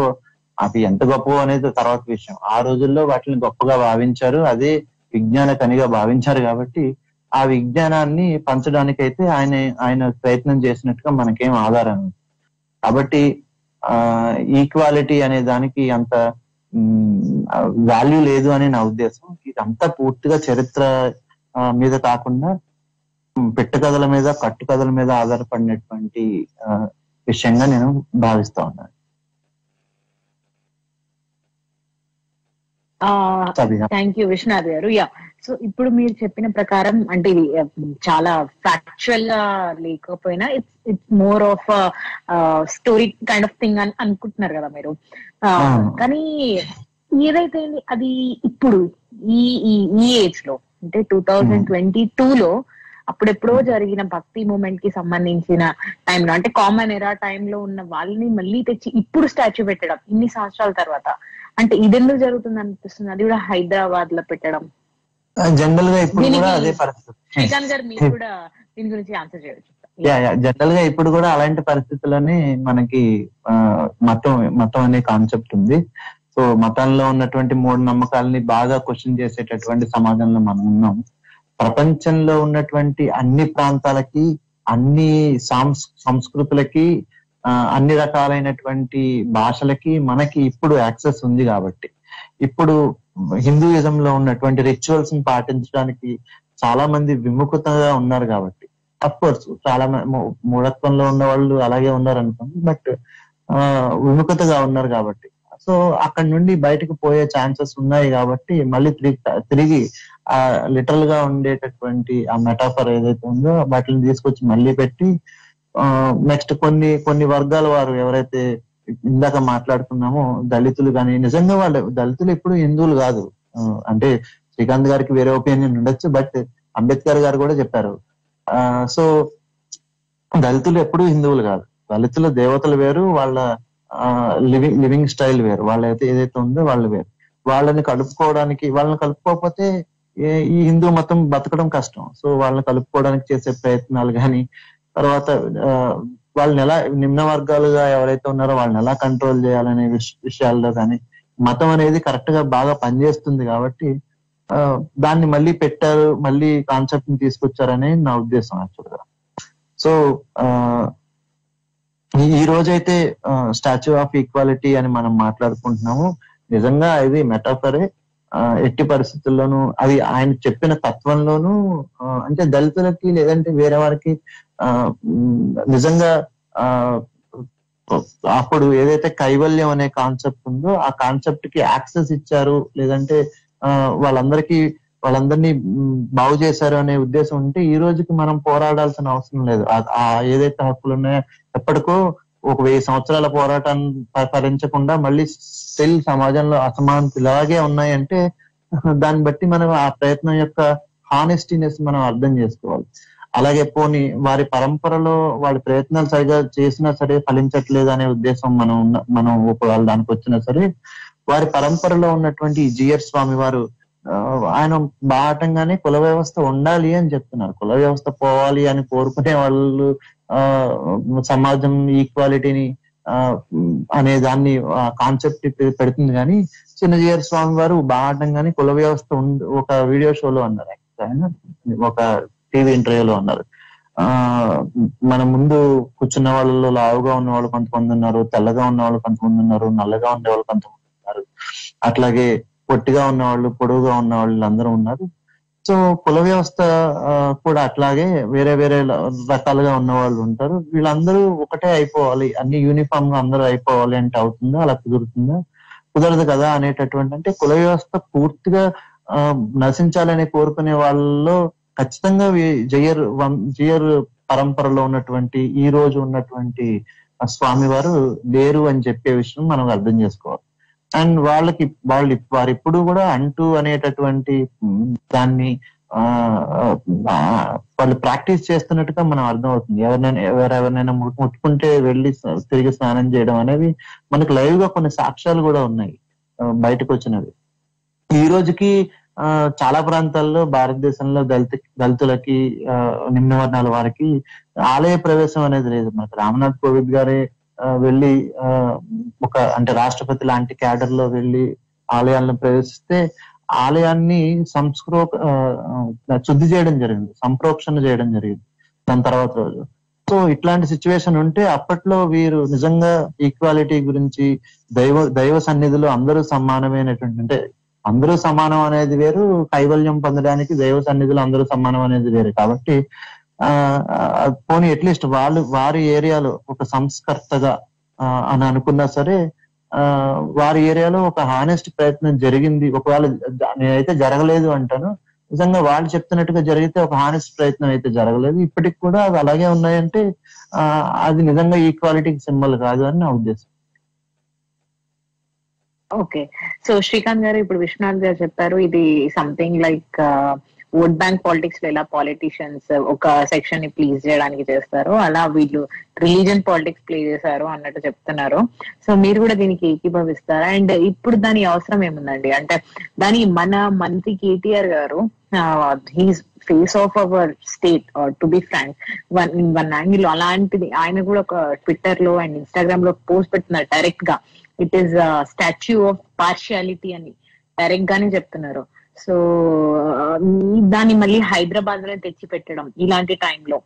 అవి ఎంత గొప్ప అనేది తర్వాత విషయం. ఆ రోజుల్లో వాటిని గొప్పగా భావించారు, అదే విజ్ఞాన కనిగా భావించారు. కాబట్టి ఆ విజ్ఞానాన్ని పంచడానికైతే ఆయన ఆయన ప్రయత్నం చేసినట్టుగా మనకేం ఆధారం. కాబట్టి ఆ ఈక్వాలిటీ అనే దానికి అంత వాల్యూ లేదు అని నా ఉద్దేశం. ఇదంతా పూర్తిగా చరిత్ర మీద కాకుండా పెట్టకథల మీద, కట్టుకథల మీద ఆధారపడినటువంటి విషయంగా నేను భావిస్తా ఉన్నాను. థ్యాంక్ యూ విశ్వనాథ్ గారు. యా, సో ఇప్పుడు మీరు చెప్పిన ప్రకారం అంటే ఇది చాలా ఫ్యాక్చువల్ గా లేకపోయినా it's it's more of story kind of thing అని అనుకుంటున్నారు కదా మీరు. కానీ ఏదైతే అది ఇప్పుడు ఈ ఈ ఏజ్ లో అంటే టూ థౌజండ్ ట్వంటీ టూ లో అప్పుడెప్పుడో జరిగిన భక్తి మూమెంట్ కి సంబంధించిన టైంలో అంటే కామన్ ఎరా టైంలో ఉన్న వాళ్ళని మళ్ళీ తెచ్చి ఇప్పుడు స్టాచ్యూ పెట్టడం ఇన్ని సంవత్సరాల తర్వాత అంటే ఇదెందుకు జరుగుతుంది అనిపిస్తుంది. అది కూడా హైదరాబాద్ లో పెట్టడం జనరల్ గా ఇప్పుడు కూడా అదే పరిస్థితి. శ్రీకాంత్ గారు మీరు కూడా దీని గురించి ఆన్సర్ చేయవచ్చు. జనరల్ గా ఇప్పుడు కూడా అలాంటి పరిస్థితుల్లోనే మనకి మతం మతం అనే కాన్సెప్ట్ ఉంది. సో మతంలో ఉన్నటువంటి మూఢ నమ్మకాలని బాగా క్వశ్చన్ చేసేటటువంటి సమాజంలో మనం ఉన్నాం. ప్రపంచంలో ఉన్నటువంటి అన్ని ప్రాంతాలకి, అన్ని సంస్కృతులకి, అన్ని రకాలైనటువంటి భాషలకి మనకి ఇప్పుడు యాక్సెస్ ఉంది. కాబట్టి ఇప్పుడు హిందూయిజం లో ఉన్నటువంటి రిచువల్స్ ని పాటించడానికి చాలా మంది విముఖతగా ఉన్నారు. కాబట్టి అఫ్ కోర్స్ చాలా మూఢత్వంలో ఉన్న వాళ్ళు అలాగే ఉన్నారు అనుకోండి, బట్ ఆ విముఖతగా ఉన్నారు కాబట్టి సో అక్కడ నుండి బయటకు పోయే ఛాన్సెస్ ఉన్నాయి. కాబట్టి మళ్ళీ తిరిగి తిరిగి ఆ లిటరల్ గా ఉండేటటువంటి ఆ మెటాఫర్ ఏదైతే ఉందో వాటిని తీసుకొచ్చి మళ్ళీ పెట్టి ఆ నెక్స్ట్ కొన్ని కొన్ని వర్గాల వారు ఎవరైతే ఇందాక మాట్లాడుకున్నామో దళితులు కానీ, నిజంగా వాళ్ళు దళితులు ఇప్పుడు హిందువులు కాదు. అంటే శ్రీకాంత్ గారికి వేరే ఒపీనియన్ ఉండొచ్చు, బట్ అంబేద్కర్ గారు కూడా చెప్పారు. ఆ సో దళితులు ఎప్పుడు హిందువులు కాదు, దళితుల దేవతలు వేరు, వాళ్ళ ఆ లివింగ్ లివింగ్ స్టైల్ వేరు, వాళ్ళైతే ఏదైతే ఉందో వాళ్ళు వేరు. వాళ్ళని కలుపుకోవడానికి, వాళ్ళని కలుపుకోకపోతే ఈ హిందూ మతం బతకడం కష్టం. సో వాళ్ళని కలుపుకోవడానికి చేసే ప్రయత్నాలు కానీ, తర్వాత వాళ్ళని ఎలా నిమ్న వర్గాలుగా ఎవరైతే ఉన్నారో వాళ్ళని ఎలా కంట్రోల్ చేయాలనే విషయాల్లో కానీ మతం అనేది కరెక్ట్ గా బాగా పనిచేస్తుంది. కాబట్టి ఆ దాన్ని మళ్ళీ పెట్టారు, మళ్ళీ కాన్సెప్ట్ ని తీసుకొచ్చారని నా ఉద్దేశం యాక్చువల్ గా. సో ఈ రోజైతే స్టాచ్యూ ఆఫ్ ఈక్వాలిటీ అని మనం మాట్లాడుకుంటున్నాము. నిజంగా ఇది మెటాఫరే, ఎట్టి పరిస్థితుల్లోనూ అది ఆయన చెప్పిన తత్వంలోనూ అంటే దళితులకి లేదంటే వేరే వారికి నిజంగా ఆ అప్పుడు ఏదైతే కైవల్యం అనే కాన్సెప్ట్ ఉందో ఆ కాన్సెప్ట్ కి యాక్సెస్ ఇచ్చారు, లేదంటే ఆ వాళ్ళందరికీ వాళ్ళందరినీ బాగు చేశారు అనే ఉద్దేశం ఉంటే ఈ రోజుకి మనం పోరాడాల్సిన అవసరం లేదు. ఆ ఏదైతే హక్కులు ఉన్నాయో ఎప్పటికో ఒక వెయ్యి సంవత్సరాల పోరాటాన్ని పరిహరించకుండా మళ్ళీ స్టిల్ సమాజంలో అసమానత ఇలాగే ఉన్నాయంటే దాన్ని బట్టి మనం ఆ ప్రయత్నం యొక్క హానెస్టీనెస్ మనం అర్థం చేసుకోవాలి. అలాగే పోని వారి పరంపరలో వాళ్ళ ప్రయత్నాలు సరిగా చేసినా సరే ఫలించట్లేదు అనే ఉద్దేశం మనం మనం ఒప్పుకోవాలి. దానికి వచ్చినా సరే వారి పరంపరలో ఉన్నటువంటి జీయర్ స్వామి వారు ఆయన బాటంగానే కుల వ్యవస్థ ఉండాలి అని చెప్తున్నారు. కుల వ్యవస్థ పోవాలి అని కోరుకునే వాళ్ళు ఆ సమాజం ఈక్వాలిటీని ఆ అనే దాన్ని కాన్సెప్ట్ పెడుతుంది. కానీ చిన్న జీయర్ స్వామి వారు బాటంగానే కుల వ్యవస్థ ఒక వీడియో షోలో అన్నారు, ఆయన ఒక టీవీ ఇంటర్వ్యూలో ఉన్నారు. ఆ మన ముందు కూర్చున్న వాళ్ళలో లావుగా ఉన్న వాళ్ళు కొంతమంది ఉన్నారు, తెల్లగా ఉన్న వాళ్ళు కొంతమంది ఉన్నారు, నల్లగా ఉండేవాళ్ళు కొంతమంది ఉన్నారు, అట్లాగే పొట్టిగా ఉన్నవాళ్ళు పొడవుగా ఉన్న వాళ్ళు అందరూ ఉన్నారు. సో కుల వ్యవస్థ కూడా అట్లాగే వేరే వేరే రకాలుగా ఉన్న వాళ్ళు ఉంటారు. వీళ్ళందరూ ఒకటే అయిపోవాలి, అన్ని యూనిఫామ్ గా అందరూ అయిపోవాలి అంటే అవుతుందా? అలా కుదురుతుందా? కుదరదు కదా అనేటటువంటి అంటే కుల వ్యవస్థ పూర్తిగా ఆ నశించాలని కోరుకునే వాళ్ళలో ఖచ్చితంగా జయర్ జయర్ పరంపరలో ఉన్నటువంటి ఈ రోజు ఉన్నటువంటి స్వామి వారు లేరు అని చెప్పే విషయం మనం అర్థం చేసుకోవాలి. అండ్ వాళ్ళకి వాళ్ళు వారు ఇప్పుడు కూడా అంటూ అనేటటువంటి దాన్ని ఆ వాళ్ళు ప్రాక్టీస్ చేస్తున్నట్టుగా మనం అర్థం అవుతుంది. ఎవరినైనా ఎవరెవరినైనా ముట్టుకుంటే వెళ్ళి తిరిగి స్నానం చేయడం అనేది మనకు లైవ్ గా కొన్ని సాక్ష్యాలు కూడా ఉన్నాయి బయటకు వచ్చినవి. ఈ రోజుకి చాలా ప్రాంతాల్లో భారతదేశంలో దళిత దళితులకి ఆ నిమ్న వర్ణాల వారికి ఆలయ ప్రవేశం అనేది లేదు. మనకు రామ్నాథ్ కోవింద్ గారే వెళ్ళి ఆ ఒక అంటే రాష్ట్రపతి లాంటి క్యాడర్ లో వెళ్ళి ఆలయాలను ప్రవేశిస్తే ఆలయాన్ని సంస్క్రో శుద్ధి చేయడం జరిగింది, సంప్రోక్షణ చేయడం జరిగింది దాని తర్వాత రోజు. సో ఇట్లాంటి సిచ్యువేషన్ ఉంటే అప్పట్లో వీరు నిజంగా ఈక్వాలిటీ గురించి దైవ దైవ సన్నిధిలో అందరూ సమానమైనటువంటి అంటే అందరూ సమానం అనేది వేరు, కైవల్యం పొందడానికి దైవ సన్నిధిలో అందరూ సమానం అనేది వేరు. కాబట్టి ఆ పోనీ అట్లీస్ట్ వాళ్ళు వారి ఏరియాలో ఒక సంస్కర్తగా అని అనుకున్నా సరే ఆ వారి ఏరియాలో ఒక హానెస్ట్ ప్రయత్నం జరిగింది. ఒకవేళ నేనైతే జరగలేదు అంటాను, నిజంగా వాళ్ళు చెప్తున్నట్టుగా జరిగితే ఒక హానెస్ట్ ప్రయత్నం అయితే జరగలేదు. ఇప్పటికి కూడా అవి అలాగే ఉన్నాయంటే ఆ అది నిజంగా ఈక్వాలిటీకి సింబల్ కాదు అని నా ఉద్దేశం. ఓకే, సో శ్రీకాంత్ గారు ఇప్పుడు విశ్వనాథ్ గారు చెప్పారు ఇది something like vote bank politics లో ఎలా పాలిటీషియన్స్ ఒక సెక్షన్ ని ప్లీజ్ చేయడానికి చేస్తారు అలా వీళ్ళు రిలీజియన్ పాలిటిక్స్ ప్లే చేశారు అన్నట్టు చెప్తున్నారు. సో మీరు కూడా దీనికి ఏకీభవిస్తారు? అండ్ ఇప్పుడు దాని అవసరం ఏముందండి? అంటే దాని మన మంత్రి కేటీఆర్ గారు his face of our state to be frank one one angle అలాంటిది ఆయన కూడా ఒక ట్విట్టర్ లో అండ్ ఇన్స్టాగ్రామ్ లో పోస్ట్ పెడుతున్నారు డైరెక్ట్ గా it is statue of partiality అని డైరెక్ట్ గానే చెప్తున్నారు. సో దాన్ని మళ్ళీ హైదరాబాద్ లో తెచ్చి పెట్టడం ఇలాంటి టైంలో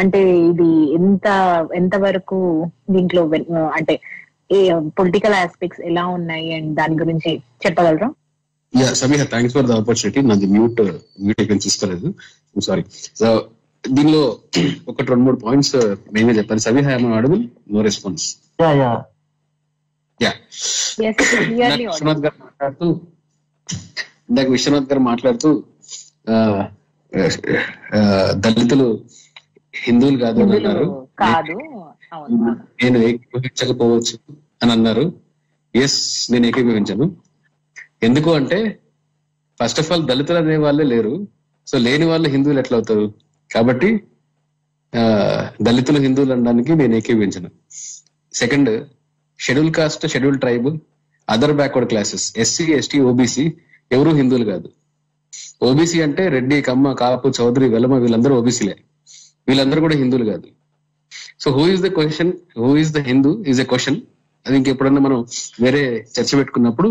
అంటే ఇది ఎంత ఎంత వరకు దీంట్లో అంటే పొలిటికల్ ఆస్పెక్ట్స్ ఎలా ఉన్నాయి అండ్ దాని గురించి చెప్పగలరా? Yeah Sabiha, thanks for the opportunity. నాది మ్యూట్ మ్యూట్ ఐకాన్ చూసుకోలేదు, సారీ. సో దీనిలో ఒకటి రెండు మూడు పాయింట్స్ మెయిన్ గా చెప్పాలి. సబీహా ఏమో అడుగు, నో రెస్పాన్స్. విశ్వనాథ్ గారు మాట్లాడుతూ ఇందాక విశ్వనాథ్ గారు మాట్లాడుతూ ఆ దళితులు హిందువులు కాదు అని అన్నారు, నేను ఏకీభవించకపోవచ్చు అని అన్నారు. ఎస్, నేను ఏకీభవించాను. ఎందుకు అంటే ఫస్ట్ ఆఫ్ ఆల్ దళితులు అనే వాళ్ళే లేరు, సో లేని వాళ్ళు హిందువులు ఎట్లా అవుతారు? కాబట్టి ఆ దళితులు హిందువులు అనడానికి నేను ఏకీభవించాను. Second, schedule caste, schedule tribe, other backward classes, SC ST OBC ఎవరు హిందువులు కాదు. ఓబీసీ అంటే రెడ్డి, కమ్మ, కాపు, చౌదరి, వెలమ వీళ్ళందరూ ఓబీసీలే, వీళ్ళందరూ కూడా హిందువులు కాదు. So who is the question, who is the Hindu is a question. అది ఇంకెప్పుడన్నా మనం వేరే చర్చ పెట్టుకున్నప్పుడు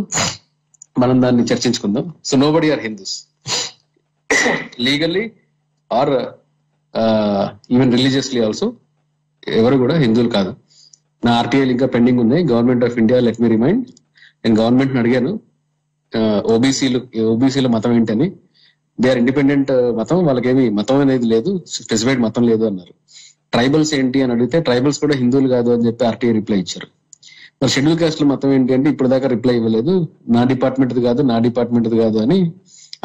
మనం దాన్ని చర్చించుకుందాం. So nobody are Hindus legally or even religiously also ఎవరు కూడా హిందువులు కాదు. నా ఆర్టీఐలు ఇంకా పెండింగ్ ఉన్నాయి. Government of India let me remind, నేను గవర్నమెంట్ని అడిగాను ఓబీసీలు ఓబీసీల మతం ఏంటని. దే ఆర్ ఇండిపెండెంట్ మతం, వాళ్ళకేమి మతం అనేది లేదు, స్పెసిఫైడ్ మతం లేదు అన్నారు. ట్రైబల్స్ ఏంటి అని అడిగితే ట్రైబల్స్ కూడా హిందువులు కాదు అని చెప్పి ఆర్టీఐ రిప్లై ఇచ్చారు. మరి షెడ్యూల్ కాస్ట్ల మతం ఏంటి అంటే ఇప్పుడు దాకా రిప్లై ఇవ్వలేదు. నా డిపార్ట్మెంట్ది కాదు నా డిపార్ట్మెంట్ది కాదు అని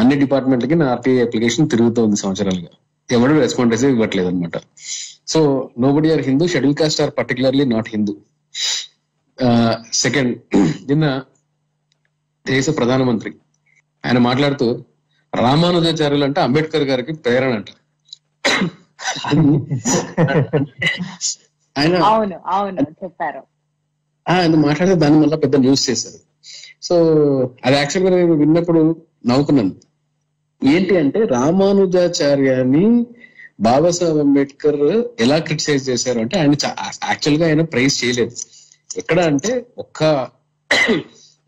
అన్ని డిపార్ట్మెంట్లకి నా ఆర్టీఐ అప్లికేషన్ తిరుగుతోంది సంవత్సరాలుగా. ఎవరు రెస్పాండ్ చేసి ఇవ్వట్లేదు అనమాట. So nobody are Hindu, schedule caste are particularly not Hindu. Second, నిన్న దేశ ప్రధానమంత్రి ఆయన మాట్లాడుతూ రామానుజాచార్యులు అంటే అంబేద్కర్ గారికి ప్రేరణ అంట. ఆయన ఆయన మాట్లాడితే దాని వల్ల పెద్ద న్యూస్ చేశారు. సో అది యాక్చువల్ గా నేను విన్నప్పుడు నవ్వుకున్నాను. ఏంటి అంటే రామానుజాచార్యాన్ని బాబాసాహెబ్ అంబేద్కర్ ఎలా క్రిటిసైజ్ చేశారు అంటే ఆయన యాక్చువల్ గా ఆయన ప్రైజ్ చేయలేదు. ఎక్కడ అంటే ఒక్క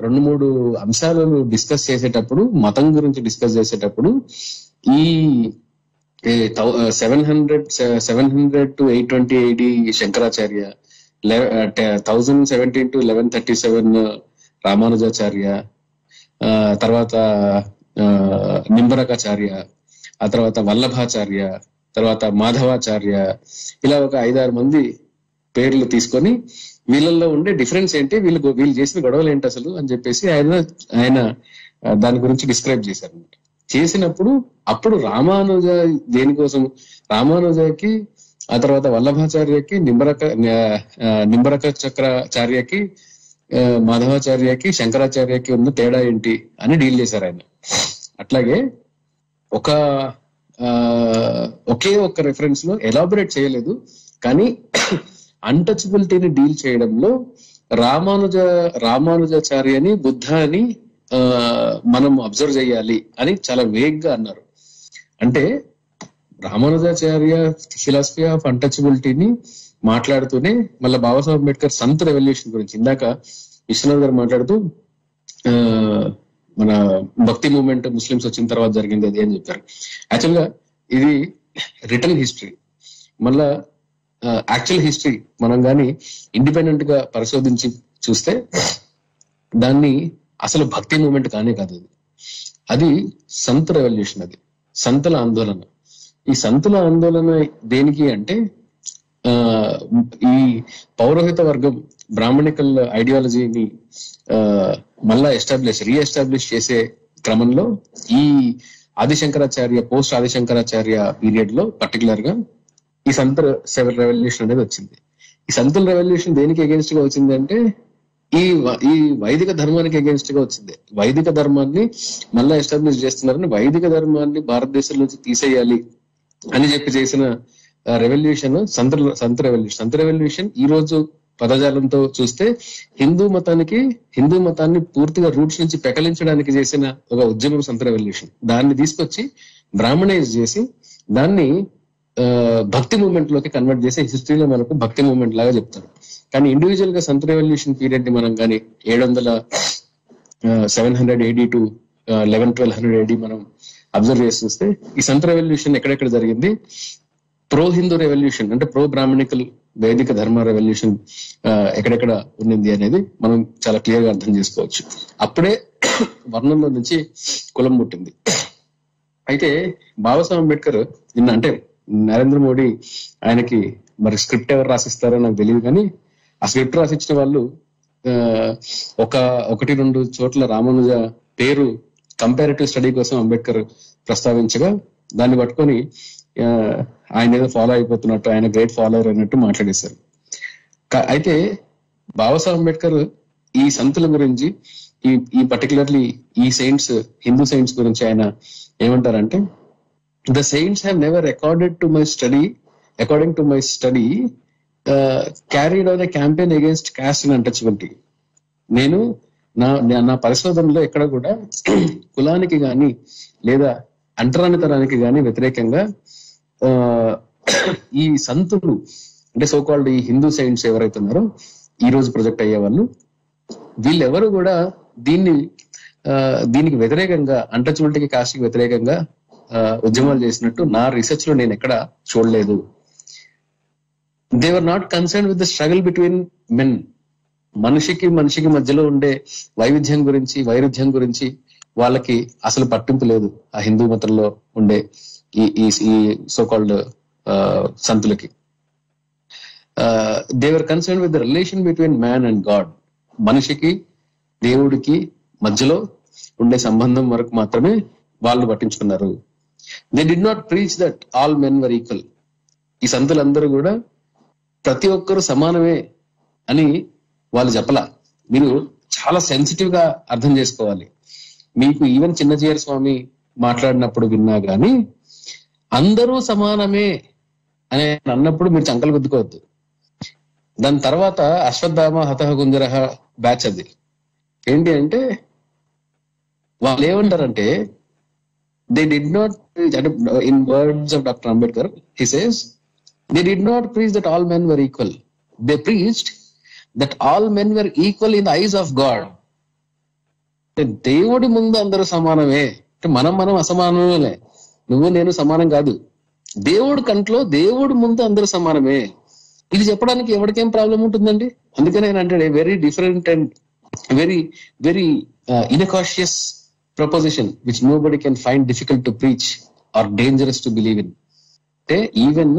రెండు మూడు అంశాలను డిస్కస్ చేసేటప్పుడు, మతం గురించి డిస్కస్ చేసేటప్పుడు ఈ seven hundred seven hundred to eight twenty AD Shankaracharya, thousand seventeen to eleven thirty seven Ramanujacharya, తర్వాత నింబరకాచార్య, ఆ తర్వాత వల్లభాచార్య, తర్వాత మాధవాచార్య, ఇలా ఒక ఐదారు మంది పేర్లు తీసుకొని వీళ్ళల్లో ఉండే డిఫరెన్స్ ఏంటి, వీళ్ళు వీళ్ళు చేసిన గొడవలు ఏంటి అసలు అని చెప్పేసి ఆయన ఆయన దాని గురించి డిస్క్రైబ్ చేశారు. చేసినప్పుడు అప్పుడు రామానుజ దేనికోసం, రామానుజకి, ఆ తర్వాత వల్లభాచార్యకి, నింబరక నింబరకాచక్రాచార్యకి, మాధవాచార్యకి, శంకరాచార్యకి ఉన్న తేడా ఏంటి అని డీల్ చేశారు ఆయన. అట్లాగే ఒక ఒకే ఒక్క రెఫరెన్స్ లో ఎలాబొరేట్ చేయలేదు, కానీ అన్టచబిలిటీని డీల్ చేయడంలో రామానుజ రామానుజాచార్యని బుద్ధాని మనం అబ్జర్వ్ చేయాలి అని చాలా వేగ్ గా అన్నారు. అంటే రామానుజాచార్య ఫిలాసఫీ ఆఫ్ అన్టచబిలిటీని మాట్లాడుతూనే మళ్ళీ బాబాసాహెబ్ అంబేద్కర్ సంత రెవల్యూషన్ గురించి ఇందాక విశ్వనాథ్ గారు మాట్లాడుతూ ఆ మన భక్తి మూవ్మెంట్ ముస్లిమ్స్ వచ్చిన తర్వాత జరిగింది అది అని చెప్పారు. యాక్చువల్ గా ఇది రిటర్న్ హిస్టరీ, మళ్ళా యాక్చువల్ హిస్టరీ మనం కానీ ఇండిపెండెంట్ గా పరిశోధించి చూస్తే దాన్ని అసలు భక్తి మూవ్మెంట్ కానే కాదు, అది అది సంత రెవల్యూషన్, అది సంతల ఆందోళన. ఈ సంతుల ఆందోళన దేనికి అంటే ఈ పౌరోహిత వర్గం బ్రాహ్మణికల్ ఐడియాలజీని మళ్ళా ఎస్టాబ్లిష్ రీఎస్టాబ్లిష్ చేసే క్రమంలో ఈ ఆదిశంకరాచార్య పోస్ట్ ఆదిశంకరాచార్య పీరియడ్ లో పర్టికులర్ గా ఈ సంత రెవల్యూషన్ అనేది వచ్చింది. ఈ సంతుల రెవల్యూషన్ దేనికి అగేన్స్ట్ గా వచ్చింది అంటే ఈ ఈ వైదిక ధర్మానికి అగేన్స్ట్ గా వచ్చింది. వైదిక ధర్మాన్ని మళ్ళా ఎస్టాబ్లిష్ చేస్తున్నారని వైదిక ధర్మాన్ని భారతదేశం నుంచి తీసేయాలి అని చెప్పి చేసిన రెవల్యూషన్ సంత సంత రెవల్యూషన్. సంత రెవల్యూషన్ ఈ రోజు పదజాలంతో చూస్తే హిందూ మతానికి హిందూ మతాన్ని పూర్తిగా రూట్స్ నుంచి పెకలించడానికి చేసిన ఒక ఉద్యమం సంత రెవల్యూషన్. దాన్ని తీసుకొచ్చి బ్రాహ్మణైజ్ చేసి దాన్ని భక్తి మూవ్మెంట్ లోకి కన్వర్ట్ చేసి హిస్టరీలో మనకు భక్తి మూవ్మెంట్ లాగా చెప్తారు. కానీ ఇండివిజువల్ గా సంత రెవల్యూషన్ పీరియడ్ ని మనం కానీ ఏడు వందల seven hundred AD to eleven twelve hundred AD మనం అబ్జర్వ్ చేసి చూస్తే ఈ సంత రెవల్యూషన్ ఎక్కడెక్కడ జరిగింది, ప్రో హిందూ రెవల్యూషన్ అంటే ప్రో బ్రాహ్మణికల్ వైదిక ధర్మ రెవల్యూషన్ ఎక్కడెక్కడ ఉన్నింది అనేది మనం చాలా క్లియర్ గా అర్థం చేసుకోవచ్చు. అప్పుడే వర్ణంలో నుంచి కులం పుట్టింది. అయితే బాబాసాహెబ్ అంబేద్కర్ నిన్న అంటే నరేంద్ర మోడీ ఆయనకి మరి స్క్రిప్ట్ ఎవరు రాసిస్తారో నాకు తెలియదు, కానీ ఆ స్క్రిప్ట్ రాసిచ్చిన వాళ్ళు ఒక ఒకటి రెండు చోట్ల రామానుజ పేరు కంపారిటివ్ స్టడీ కోసం అంబేద్కర్ ప్రస్తావించగా దాన్ని పట్టుకొని ఆయన ఏదో ఫాలో అయిపోతున్నట్టు, ఆయన గ్రేట్ ఫాలోవర్ అన్నట్టు మాట్లాడేశారు. అయితే బాబాసాహెబ్ అంబేద్కర్ ఈ సంతుల గురించి ఈ ఈ పర్టికులర్లీ ఈ సెయింట్స్ హిందూ సెయింట్స్ గురించి ఆయన ఏమంటారంటే the saints have never accorded to my study according to my study carried on a campaign against caste and untouchability. నేను నా నా పరిశోధనలో ఎక్కడ కూడా కులానికి కానీ లేదా అంటరానితనానికి కానీ వ్యతిరేకంగా ఈ సంతులు అంటే సోకాల్డ్ ఈ హిందూ సెయింట్స్ ఎవరైతే ఉన్నారో ఈ రోజు ప్రొజెక్ట్ అయ్యే వాళ్ళు వీళ్ళెవరు కూడా దీన్ని దీనికి వ్యతిరేకంగా అంటచబిలిటీకి కాస్ట్కి వ్యతిరేకంగా ఉద్యమాలు చేసినట్టు నా రీసెర్చ్ లో నేను ఎక్కడ చూడలేదు. They were not concern with the struggle between men, మనిషికి మనిషికి మధ్యలో ఉండే వైవిధ్యం గురించి వైరుధ్యం గురించి వాళ్ళకి అసలు పట్టింపు లేదు ఆ హిందూ మతంలో ఉండే ఈ ఈ సోకాల్డ్ సంతులకి. They were concern with the relation between man and God, మనిషికి దేవుడికి మధ్యలో ఉండే సంబంధం వరకు మాత్రమే వాళ్ళు పట్టించుకున్నారు. They did not preach that all men were equal, ఈ సంతులందరూ కూడా ప్రతి ఒక్కరు సమానమే అని వాళ్ళు చెప్పలా. మీరు చాలా సెన్సిటివ్ గా అర్థం చేసుకోవాలి. మీకు ఈవెన్ చిన్న జీఆర్ స్వామి మాట్లాడినప్పుడు విన్నా గానీ అందరూ సమానమే అని అన్నప్పుడు మీరు చంకలు గుద్దుకోవద్దు. దాని తర్వాత అశ్వత్థామ హతహ గుంజరహ బ్యాచ్ అది ఏంటి అంటే వాళ్ళు ఏమంటారంటే దే డిడ్ నాట్ ప్రీచ్, అంటే in words of doctor Ambedkar he says they did not preach that all men were equal, they preached that all men were equal in the eyes of God. దేవుడి ముందు అందరూ సమానమే, అంటే మనం మనం అసమానమే, నువ్వు నేను సమానం కాదు, దేవుడి కంట్లో దేవుడి ముందు అందరూ సమానమే. ఇది చెప్పడానికి ఎవరికేం ప్రాబ్లం ఉంటుందండి? అందుకని ఆయన అంటే very different and very very incautious proposition which nobody can find difficult to preach or dangerous to believe in. అంటే ఈవెన్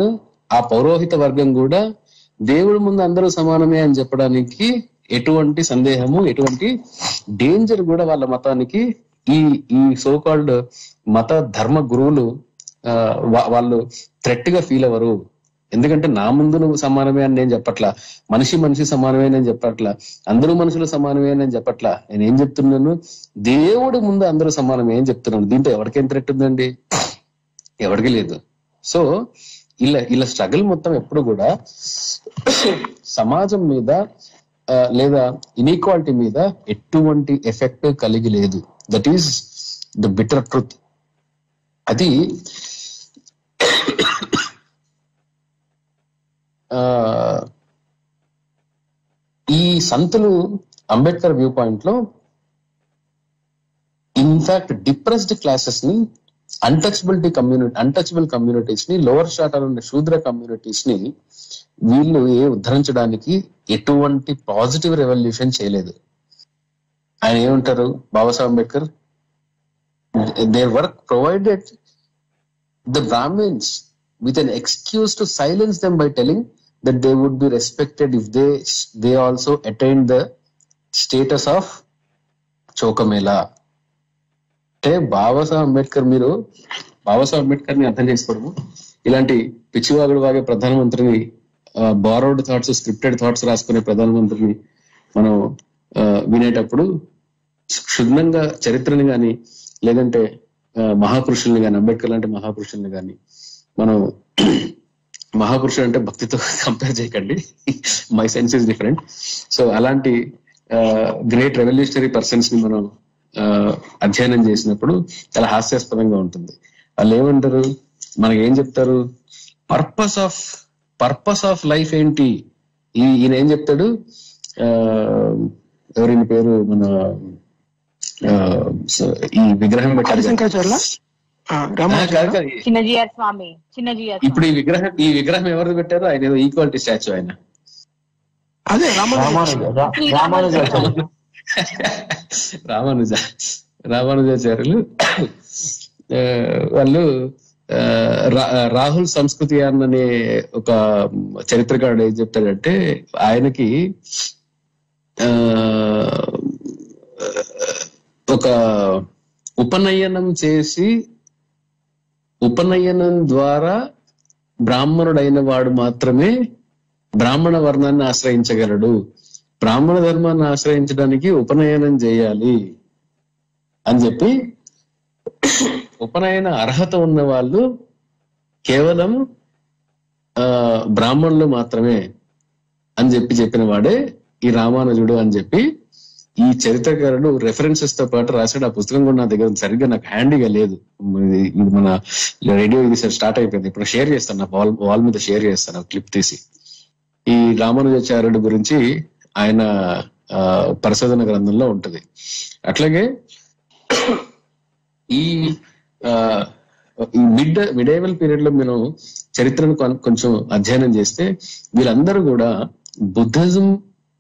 ఆ పౌరోహిత వర్గం కూడా దేవుడి ముందు అందరూ సమానమే అని చెప్పడానికి ఎటువంటి సందేహము ఎటువంటి డేంజర్ కూడా వాళ్ళ మతానికి ఈ ఈ సోకాల్డ్ మత ధర్మ గురువులు వాళ్ళు థ్రెట్ గా ఫీల్ అవ్వరు. ఎందుకంటే నా ముందు నువ్వు సమానమే అని నేను చెప్పట్లా, మనిషి మనిషి సమానమే నేను చెప్పట్లా, అందరూ మనుషులు సమానమే నేను చెప్పట్లా, నేను ఏం చెప్తున్నాను దేవుడి ముందు అందరూ సమానమే అని చెప్తున్నాను. దీంతో ఎవరికేం థ్రెట్ ఉందండి? ఎవరికి లేదు. సో ఇలా ఇలా స్ట్రగుల్ మొత్తం ఎప్పుడు కూడా సమాజం మీద లేదా ఇన్ఈక్వాలిటీ మీద ఎటువంటి ఎఫెక్ట్ కలిగి లేదు. That is the bitter truth. అది ఈ సంతులు అంబేద్కర్ వ్యూ పాయింట్ లో ఇన్ఫాక్ట్ డిప్రెస్డ్ క్లాసెస్ ని, అన్టచబిలిటీ కమ్యూనిటీ అన్టచబుల్ కమ్యూనిటీస్ ని, లోవర్ స్ట్రాటాలో ఉన్న శూద్ర కమ్యూనిటీస్ ని వీళ్ళు ఏ ఉద్ధరించడానికి ఎటువంటి పాజిటివ్ రెవల్యూషన్ చేయలేదు. ఆయన ఏమంటారు Babasaheb Ambedkar, their work provided the Brahmins with an excuse to silence them by telling that they would be respected if they they also attained the status of chokamela. అంటే బాబాసాహెబ్ అంబేద్కర్, మీరు బాబాసాహెబ్ అంబేద్కర్ ని అర్థం చేసుకోవడము ఇలాంటి పిచ్చివాగుడు వాగే ప్రధానమంత్రిని, బారోడ్ థాట్స్ స్క్రిప్టెడ్ థాట్స్ రాసుకునే ప్రధానమంత్రిని మనం వినేటప్పుడు క్షుణ్ణంగా చరిత్రని కానీ లేదంటే మహాపురుషుల్ని కానీ, అంబేద్కర్ లాంటి మహాపురుషుల్ని కానీ, మనం మహాపురుషుడు అంటే భక్తితో కంపేర్ చేయకండి, my sense is different. So అలాంటి గ్రేట్ రెవల్యూషనరీ పర్సన్స్ ని మనం అధ్యయనం చేసినప్పుడు చాలా హాస్యాస్పదంగా ఉంటుంది. వాళ్ళు ఏమంటారు, మనకి ఏం చెప్తారు, purpose of purpose of life ఏంటి? ఈ ఈయన ఏం చెప్తాడు, ఎవరి పేరు మన ఈ విగ్రహం పెట్టారు ఇప్పుడు, ఈ విగ్రహం ఈ విగ్రహం ఎవరు పెట్టారు? ఆయన ఏదో ఈక్వాలిటీ స్టాచ్యూ ఆయన, అదే రామానుజాచార్య రామానుజ రామానుజాచార్యులు వాళ్ళు రాహుల్ సంస్కృతి అన్ననే ఒక చరిత్రకారుడు ఏం చెప్తాడంటే, ఆయనకి ఒక ఉపనయనం చేసి ఉపనయనం ద్వారా బ్రాహ్మణుడైన వాడు మాత్రమే బ్రాహ్మణ వర్ణాన్ని ఆశ్రయించగలడు, బ్రాహ్మణ ధర్మాన్ని ఆశ్రయించడానికి ఉపనయనం చేయాలి అని చెప్పి, ఉపనయన అర్హత ఉన్న వాళ్ళు కేవలం ఆ బ్రాహ్మణులు మాత్రమే అని చెప్పి చెప్పిన వాడే ఈ రామానుజుడు అని చెప్పి ఈ చరిత్రకారుడు రెఫరెన్సెస్ తో పాటు రాశాడు. ఆ పుస్తకం కూడా నా దగ్గర సరిగ్గా నాకు హ్యాండీగా లేదు, ఇది మన రేడియో ఇది స్టార్ట్ అయిపోయింది, ఇప్పుడు షేర్ చేస్తాను, నా వాల్ వాల్ మీద షేర్ చేస్తాను క్లిప్ తీసి. ఈ రామానుజాచార్యుడు గురించి ఆయన పరిశోధన గ్రంథంలో ఉంటది. అట్లాగే ఈ ఈ మిడ్ మిడేవల్ పీరియడ్ లో మనం చరిత్రను కొంచెం అధ్యయనం చేస్తే వీళ్ళందరూ కూడా బుద్ధిజం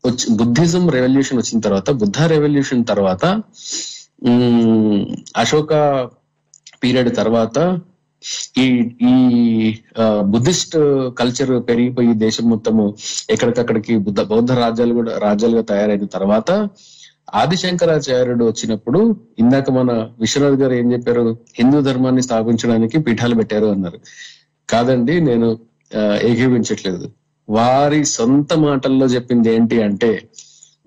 వచ్చి బుద్ధిజం రెవల్యూషన్ వచ్చిన తర్వాత బుద్ధ రెవల్యూషన్ తర్వాత అశోక పీరియడ్ తర్వాత ఈ ఈ బుద్ధిస్ట్ కల్చర్ పెరిగిపోయి దేశం మొత్తము ఎక్కడికక్కడికి బుద్ధ బౌద్ధ రాజ్యాలు కూడా రాజ్యాలుగా తయారైన తర్వాత ఆది శంకరాచార్యుడు వచ్చినప్పుడు ఇందాక మన విశ్వనాథ్ గారు ఏం చెప్పారు, హిందూ ధర్మాన్ని స్థాపించడానికి పీఠాలు పెట్టారు అన్నారు. కాదండి, నేను ఏకీవించట్లేదు. వారి సొంత మాటల్లో చెప్పింది ఏంటి అంటే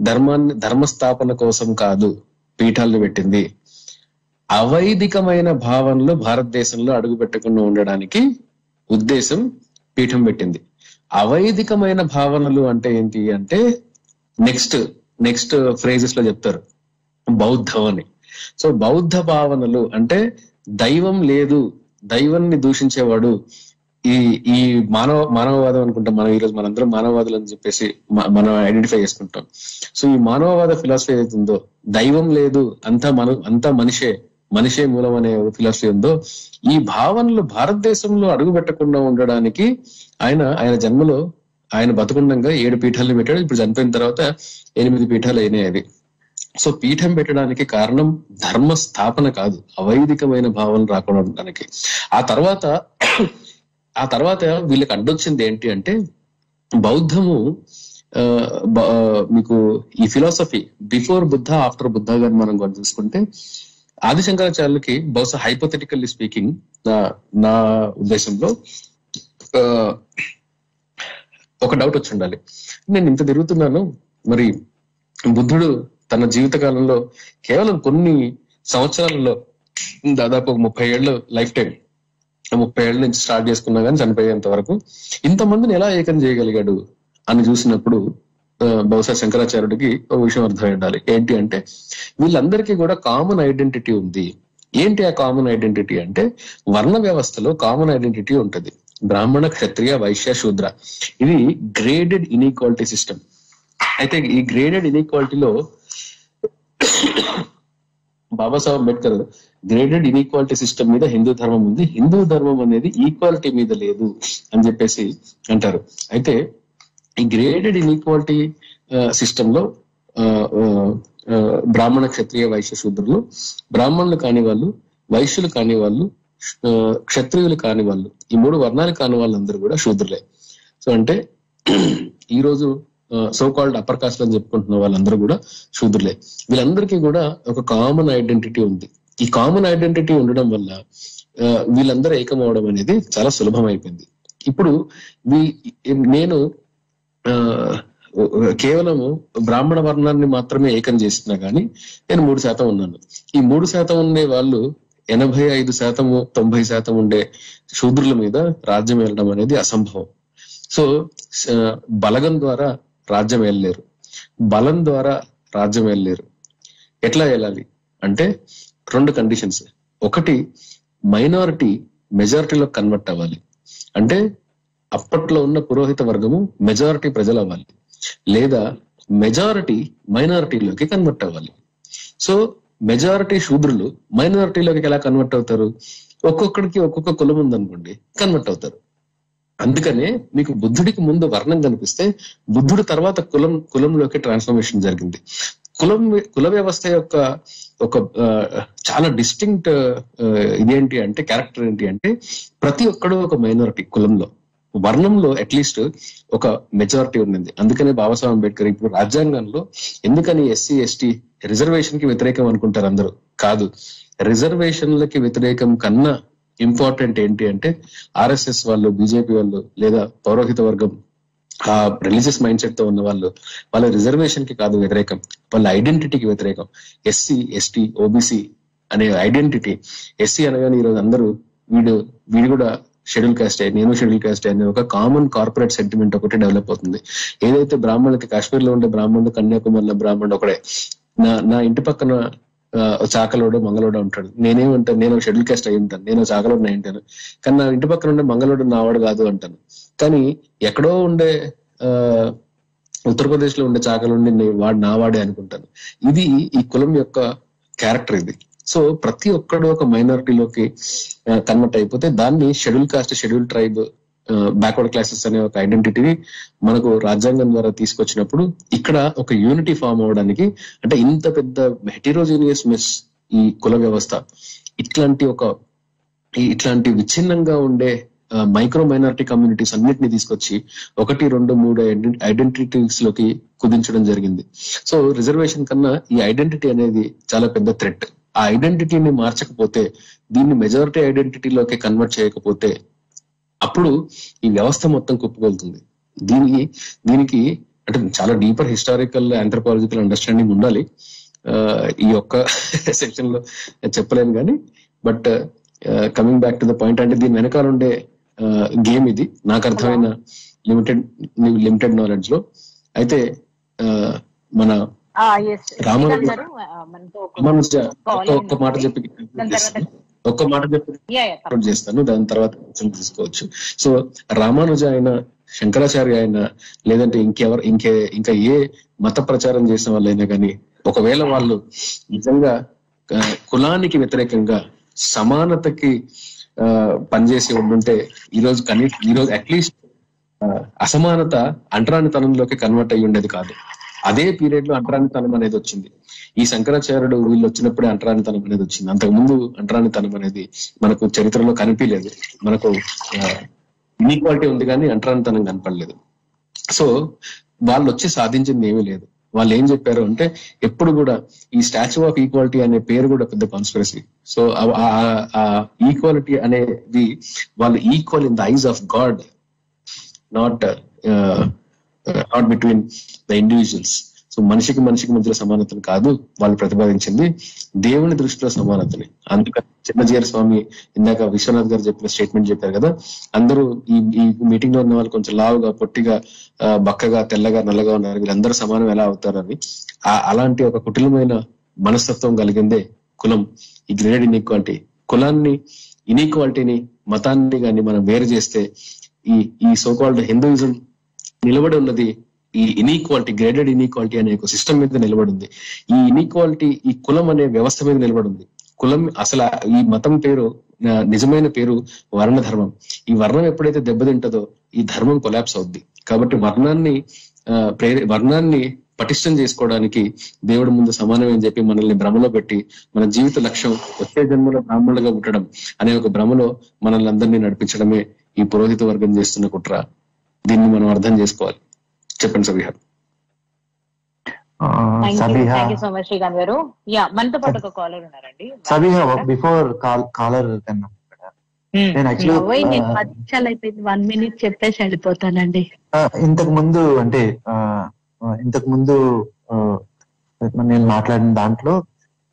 ధర్మాన్ని ధర్మస్థాపన కోసం కాదు పీఠాలను పెట్టింది, అవైదికమైన భావనలో భారతదేశంలో అడుగు పెట్టకుండా ఉండడానికి ఉద్దేశం పీఠం పెట్టింది. అవైదికమైన భావనలు అంటే ఏంటి అంటే నెక్స్ట్ నెక్స్ట్ ఫ్రేజెస్ లో చెప్తారు బౌద్ధం అని. సో బౌద్ధ భావనలు అంటే దైవం లేదు, దైవాన్ని దూషించేవాడు ఈ ఈ మానవ మానవవాదం అనుకుంటాం మనం. ఈరోజు మనందరం మానవవాదులు అని చెప్పేసి మనం ఐడెంటిఫై చేసుకుంటాం. సో ఈ మానవవాద ఫిలాసఫీ ఏదైతే ఉందో దైవం లేదు, అంతా మన అంతా మనిషే మనిషే మూలం అనే ఫిలాసఫీ ఉందో ఈ భావనలు భారతదేశంలో అడుగు పెట్టకుండా ఉండడానికి ఆయన ఆయన జన్మలో ఆయన బతుకుండగా ఏడు పీఠాలను పెట్టాడు. ఇప్పుడు చనిపోయిన తర్వాత ఎనిమిది పీఠాలు అయినాయి. సో పీఠం పెట్టడానికి కారణం ధర్మ స్థాపన కాదు, అవైదికమైన భావన రాకుండా ఉండడానికి. ఆ తర్వాత ఆ తర్వాత వీళ్ళకి అడ్డొచ్చింది ఏంటి అంటే బౌద్ధము మీకు ఈ philosophy before Buddha after Buddha గాని మనం కూడా చూసుకుంటే ఆది శంకరాచార్యులకి బహుశా హైపోథెటికల్లీ స్పీకింగ్ నా ఉద్దేశంలో ఒక డౌట్ వచ్చి ఉండాలి, నేను ఇంత తిరుగుతున్నాను మరి బుద్ధుడు తన జీవిత కాలంలో కేవలం కొన్ని సంవత్సరాలలో దాదాపు ఒక ముప్పై ఏళ్ళు లైఫ్ టైం ముప్పై ఏళ్ళ నుంచి స్టార్ట్ చేసుకున్నా కానీ చనిపోయేంత వరకు ఇంతమందిని ఎలా ఏకం చేయగలిగాడు అని చూసినప్పుడు బహుశా శంకరాచార్యుడికి ఒక విషయం అర్థమై ఉండాలి. ఏంటి అంటే వీళ్ళందరికీ కూడా కామన్ ఐడెంటిటీ ఉంది. ఏంటి ఆ కామన్ ఐడెంటిటీ అంటే వర్ణ వ్యవస్థలో కామన్ ఐడెంటిటీ ఉంటుంది. బ్రాహ్మణ, క్షత్రియ, వైశ్య, శూద్ర ఇది గ్రేడెడ్ ఇన్ఈక్వాలిటీ సిస్టమ్. అయితే ఈ గ్రేడెడ్ ఇన్ఈక్వాలిటీలో Babasaheb Ambedkar graded inequality system మీద హిందూ ధర్మం ఉంది, హిందూ ధర్మం అనేది ఈక్వాలిటీ మీద లేదు అని చెప్పేసి అంటారు. అయితే ఈ గ్రేడెడ్ ఇన్ఈక్వాలిటీ సిస్టమ్ లో బ్రాహ్మణ, క్షత్రియ, వైశ్య, శూద్రులు బ్రాహ్మణులు కాని వాళ్ళు, వైశ్యులు కాని వాళ్ళు, క్షత్రియులు కాని వాళ్ళు, ఈ మూడు వర్ణాలు కాని వాళ్ళందరూ కూడా శూద్రులే. సో అంటే ఈరోజు సో కాల్డ్ అప్పర్ కాస్ట్ అని చెప్పుకుంటున్న వాళ్ళందరూ కూడా శూద్రులే. వీళ్ళందరికీ కూడా ఒక కామన్ ఐడెంటిటీ ఉంది. ఈ కామన్ ఐడెంటిటీ ఉండడం వల్ల వీళ్ళందరూ ఏకమవడం అనేది చాలా సులభం అయిపోయింది. ఇప్పుడు నేను కేవలము బ్రాహ్మణ వర్ణాన్ని మాత్రమే ఏకం చేస్తున్నా కానీ నేను మూడు శాతం ఉన్నాను. ఈ మూడు శాతం ఉండే వాళ్ళు ఎనభై ఐదు శాతము తొంభై శాతం ఉండే శూద్రుల మీద రాజ్యం వెళ్ళడం అనేది అసంభవం. సో బలగం ద్వారా రాజ్యం వెళ్ళలేరు, బలం ద్వారా రాజ్యం వెళ్ళలేరు. ఎట్లా వెళ్ళాలి అంటే రెండు కండిషన్స్. ఒకటి, మైనారిటీ మెజారిటీలో కన్వర్ట్ అవ్వాలి. అంటే అప్పట్లో ఉన్న పురోహిత వర్గము మెజారిటీ ప్రజలు అవ్వాలి, లేదా మెజారిటీ మైనారిటీలోకి కన్వర్ట్ అవ్వాలి. సో మెజారిటీ శూద్రులు మైనారిటీలోకి ఎలా కన్వర్ట్ అవుతారు? ఒక్కొక్కడికి ఒక్కొక్క కులం ఉందనుకోండి, కన్వర్ట్ అవుతారు. అందుకనే మీకు బుద్ధుడికి ముందు వర్ణం కనిపిస్తే బుద్ధుడు తర్వాత కులం కులంలోకి ట్రాన్స్ఫర్మేషన్ జరిగింది. కులం కుల వ్యవస్థ యొక్క ఒక చాలా డిస్టింక్ట్ ఇదేంటి అంటే క్యారెక్టర్ ఏంటి అంటే ప్రతి ఒక్కడు ఒక మైనారిటీ కులంలో, వర్ణంలో అట్లీస్ట్ ఒక మెజారిటీ ఉండింది. అందుకనే బాబాసాహెబ్ అంబేద్కర్ ఇప్పుడు రాజ్యాంగంలో ఎందుకని ఎస్సీ ఎస్టీ రిజర్వేషన్ కి వ్యతిరేకం అనుకుంటారు అందరూ, కాదు, రిజర్వేషన్లకి వ్యతిరేకం కన్నా ఇంపార్టెంట్ ఏంటి అంటే ఆర్ఎస్ఎస్ వాళ్ళు, బీజేపీ వాళ్ళు, లేదా పౌరోహిత వర్గం ఆ రిలీజియస్ మైండ్ సెట్ తో ఉన్న వాళ్ళు వాళ్ళ రిజర్వేషన్ కి కాదు వ్యతిరేకం, వాళ్ళ ఐడెంటిటీకి వ్యతిరేకం. ఎస్సీ ఎస్టీ ఓబీసీ అనే ఐడెంటిటీ, ఎస్సీ అనగానే ఈరోజు అందరూ వీడు వీడు కూడా షెడ్యూల్ కాస్ట్ అయ్యి నేను షెడ్యూల్ కాస్ట్ అయ్యి ఒక కామన్ కార్పొరేట్ సెంటిమెంట్ ఒకటి డెవలప్ అవుతుంది. ఏదైతే బ్రాహ్మణులకి కాశ్మీర్ లో ఉండే బ్రాహ్మణుడు, కన్యాకుమారిలో బ్రాహ్మణుడు ఒకడే, నా నా ఇంటి పక్కన చాకలోడు మంగళోడు ఉంటాడు, నేనేమంటా నేను షెడ్యూల్ కాస్ట్ అయి ఉంటాను, నేను చాకలోడు నేను ఉంటాను, కానీ నా ఇంటి పక్కన ఉండే మంగళోడు నావాడు కాదు అంటాను. కానీ ఎక్కడో ఉండే ఆ ఉత్తరప్రదేశ్ లో ఉండే చాకలుండి వాడు నావాడే అనుకుంటాను. ఇది ఈ కులం యొక్క క్యారెక్టర్ ఇది. సో ప్రతి ఒక్కడు ఒక మైనారిటీలోకి కన్వర్ట్ అయిపోతే దాన్ని schedule caste, schedule tribe, backward classes అనే ఒక ఐడెంటిటీని మనకు రాజ్యాంగం ద్వారా తీసుకొచ్చినప్పుడు ఇక్కడ ఒక యూనిటీ ఫామ్ అవ్వడానికి, అంటే ఇంత పెద్ద హెటిరోజీనియస్ మెస్ ఈ కుల వ్యవస్థ, ఇట్లాంటి ఒక ఇట్లాంటి విచ్ఛిన్నంగా ఉండే మైక్రో మైనారిటీ కమ్యూనిటీస్ అన్నిటిని తీసుకొచ్చి ఒకటి రెండు మూడు ఐడెంటిటీస్ లోకి కుదించడం జరిగింది. సో రిజర్వేషన్ కన్నా ఈ ఐడెంటిటీ అనేది చాలా పెద్ద థ్రెట్. ఆ ఐడెంటిటీని మార్చకపోతే, దీన్ని మెజారిటీ ఐడెంటిటీలోకి కన్వర్ట్ చేయకపోతే అప్పుడు ఈ వ్యవస్థ మొత్తం కుప్పకూలుతుంది. దీనికి దీనికి అంటే చాలా డీపర్ హిస్టారికల్, ఆంథ్రపాలజికల్ అండర్స్టాండింగ్ ఉండాలి. ఈ ఒక్క సెక్షన్ లో చెప్పలేను కానీ, but coming back to the point, అంటే దీని వెనకాల ఉండే గేమ్ ఇది నాకు అర్థమైన లిమిటెడ్ లిమిటెడ్ నాలెడ్జ్ లో. అయితే మన రామానుజ ఒక్క మాట చెప్పి ఒక్క మాట చెప్పి చేస్తాను, దాని తర్వాత తీసుకోవచ్చు. సో రామానుజ అయినా, శంకరాచార్య అయినా, లేదంటే ఇంకెవరు ఇంకే ఇంకా ఏ మత ప్రచారం చేసిన వాళ్ళు అయినా కానీ, ఒకవేళ వాళ్ళు నిజంగా కులానికి వ్యతిరేకంగా సమానతకి ఆ పనిచేసి ఉండుంటే ఈరోజు కనీసం ఈరోజు అట్లీస్ట్ అసమానత అంటరానితనంలోకి కన్వర్ట్ అయ్యి ఉండేది కాదు. అదే పీరియడ్ లో అంటరానితనం అనేది వచ్చింది. ఈ శంకరాచార్యుడు వీళ్ళు వచ్చినప్పుడే అంటరానితనం అనేది వచ్చింది. అంతకుముందు అంటరానితనం అనేది మనకు చరిత్రలో కనిపించలేదు. మనకు ఇన్ఈక్వాలిటీ ఉంది కానీ అంటరానితనం కనపడలేదు. సో వాళ్ళు వచ్చి సాధించింది ఏమీ లేదు. వాళ్ళు ఏం చెప్పారు అంటే, ఎప్పుడు కూడా ఈ స్టాచ్యూ ఆఫ్ ఈక్వాలిటీ అనే పేరు కూడా పెద్ద కాన్స్పిరసీ. సో ఆ ఈక్వాలిటీ అనేది వాళ్ళు equal in the eyes of God, not not between the individuals. So మనిషికి మనిషికి మధ్యలో సమానతను కాదు వాళ్ళు ప్రతిపాదించింది, దేవుని దృష్టిలో సమానతని. అందుకని చిన్న జీఆర్ స్వామి ఇందాక విశ్వనాథ్ గారు చెప్పిన స్టేట్మెంట్ చెప్పారు కదా, అందరూ ఈ ఈ మీటింగ్ లో ఉన్న వాళ్ళు కొంచెం లావుగా, పొట్టిగా, బక్కగా, తెల్లగా, నల్లగా ఉన్నారు, వీళ్ళందరూ సమానం ఎలా అవుతారని. అలాంటి ఒక కుటిలమైన మనస్తత్వం కలిగిందే కులం, ఈ గ్రేడ్ ఇన్ఈక్వాలిటీ. కులాన్ని, ఇన్ఈక్వాలిటీని, మతాన్ని కానీ మనం వేరు చేస్తే ఈ ఈ సోకాల్డ్ హిందూయిజం నిలబడి ఉన్నది ఈ ఇన్ఈక్వాలిటీ, గ్రేడెడ్ ఇన్ఈక్వాలిటీ అనే ఒక సిస్టమ్ మీద నిలబడింది. ఈ ఇన్ఈక్వాలిటీ ఈ కులం అనే వ్యవస్థ మీద నిలబడింది. కులం అసలు ఈ మతం పేరు, నిజమైన పేరు వర్ణ ధర్మం. ఈ వర్ణం ఎప్పుడైతే దెబ్బతింటదో ఈ ధర్మం కొలాప్స్ అవుద్ది. కాబట్టి వర్ణాన్ని ప్రేరే వర్ణాన్ని పటిష్టం చేసుకోవడానికి దేవుడి ముందు సమానమని చెప్పి మనల్ని భ్రమలో పెట్టి, మన జీవిత లక్ష్యం వచ్చే జన్మలో బ్రాహ్మణులుగా ఉండడం అనే ఒక భ్రమలో మనల్ని అందరినీ నడిపించడమే ఈ పురోహిత వర్గం చేస్తున్న కుట్ర. దీన్ని మనం అర్థం చేసుకోవాలి. చెప్పండి సబిహా. మనతో పాటు ఒక కాలర్ ఉన్నారండి. సబిహా బిఫోర్ కాలర్ కన్నా వన్ మినిట్ చెప్పేసి వెళ్ళిపోతానండి. ఇంతకు ముందు అంటే ఇంతకు ముందు నేను మాట్లాడిన దాంట్లో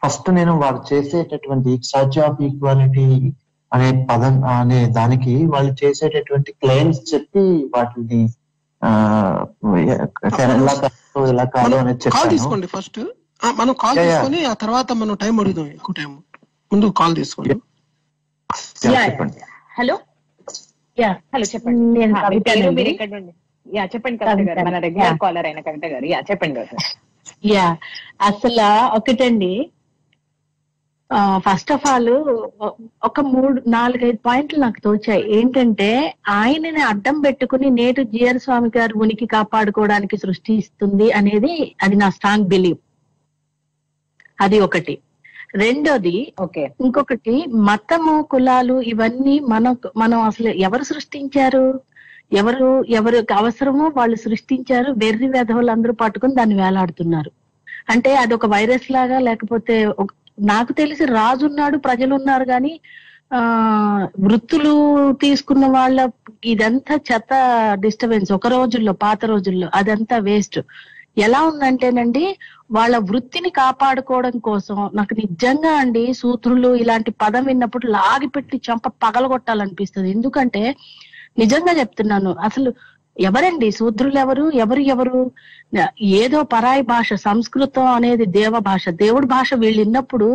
ఫస్ట్ నేను వాళ్ళు చేసేటటువంటి స్టాచ్యూ ఆఫ్ ఈక్వాలిటీ అనే పదం అనే దానికి వాళ్ళు చేసేటటువంటి క్లెయిమ్స్ చెప్పి వాటిని తీసుకోండి. ఫస్ట్ మనం కాల్ తీసుకొని ఆ తర్వాత మనం టైం అడుగుదాం. ఎక్కువ టైం ముందు కాల్ తీసుకోండి. హలో హలో చెప్పండి. యా అసలు ఒకటండి, ఫస్ట్ ఆఫ్ ఆల్ ఒక మూడు నాలుగైదు పాయింట్లు నాకు తోచాయి. ఏంటంటే ఆయనని అడ్డం పెట్టుకుని నేటి జిఆర్ స్వామి గారు ఉనికి కాపాడుకోవడానికి సృష్టిస్తుంది అనేది, అది నా స్ట్రాంగ్ బిలీవ్. అది ఒకటి. రెండోది ఓకే ఇంకొకటి, మతము, కులాలు ఇవన్నీ మనం మనం అసలు ఎవరు సృష్టించారు, ఎవరు ఎవరికి అవసరమో వాళ్ళు సృష్టించారు. వెర్రి వెధవులు అందరూ పట్టుకుని దాన్ని వేలాడుతున్నారు. అంటే అది ఒక వైరస్ లాగా, లేకపోతే నాకు తెలిసి రాజున్నాడు, ప్రజలున్నారు, కానీ ఆ వృత్తులు తీసుకున్న వాళ్ళ ఇదంతా చెత్త డిస్టర్బెన్స్. ఒక రోజుల్లో, పాత రోజుల్లో అదంతా వేస్ట్. ఎలా ఉందంటేనండి, వాళ్ళ వృత్తిని కాపాడుకోవడం కోసం నాకు నిజంగా అండి సూత్రులు ఇలాంటి పదం విన్నప్పుడు లాగిపెట్టి చంప పగలగొట్టాలనిపిస్తుంది. ఎందుకంటే నిజంగా చెప్తున్నాను, అసలు ఎవరండి శూద్రులు, ఎవరు ఎవరు ఎవరు ఏదో పరాయి భాష. సంస్కృతం అనేది దేవ భాష, దేవుడి భాష. వీళ్ళు విన్నప్పుడు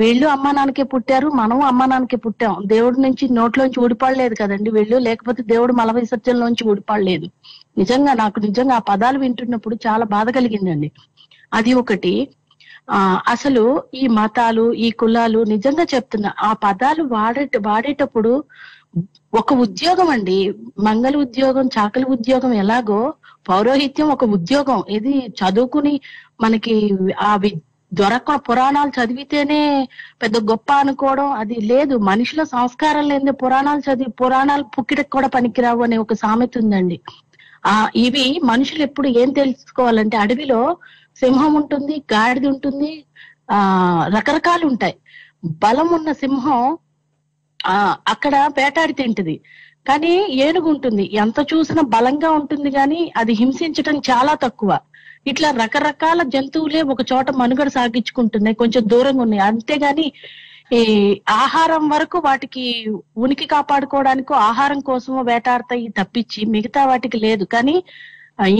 వీళ్ళు అమ్మా నాన్నకే పుట్టారు, మనం అమ్మా నాన్నకే పుట్టాం. దేవుడి నుంచి నోట్లోంచి ఊడిపడలేదు కదండి వీళ్ళు, లేకపోతే దేవుడు మల విసర్జనలోంచి ఊడిపడలేదు. నిజంగా నాకు నిజంగా ఆ పదాలు వింటున్నప్పుడు చాలా బాధ కలిగిందండి. అది ఒకటి. ఆ అసలు ఈ మతాలు ఈ కులాలు నిజంగా చెప్తున్నా ఆ పదాలు వాడే వాడేటప్పుడు ఒక ఉద్యోగం అండి మంగళ ఉద్యోగం చాకలి ఉద్యోగం ఎలాగో పౌరోహిత్యం ఒక ఉద్యోగం ఇది చదువుకుని మనకి ఆ దొరక పురాణాలు చదివితేనే పెద్ద గొప్ప అనుకోవడం అది లేదు మనిషిలో సంస్కారం లేని పురాణాలు చదివి పురాణాలు పుక్కిటకు కూడా పనికిరావు అనే ఒక సామెత ఉందండి ఆ ఇవి మనుషులు ఎప్పుడు ఏం తెలుసుకోవాలంటే అడవిలో సింహం ఉంటుంది గాడిది ఉంటుంది ఆ రకరకాలు ఉంటాయి బలం ఉన్న సింహం ఆ అక్కడ వేటాడి తింటది కానీ ఏనుగు ఉంటుంది ఎంత చూసినా బలంగా ఉంటుంది కానీ అది హింసించటం చాలా తక్కువ ఇట్లా రకరకాల జంతువులే ఒక చోట మనుగడ సాగించుకుంటున్నాయి కొంచెం దూరంగా ఉన్నాయి అంతేగాని ఈ ఆహారం వరకు వాటికి ఉనికి కాపాడుకోవడానికి ఆహారం కోసమో వేటాడతాయి తప్పించి మిగతా వాటికి లేదు కానీ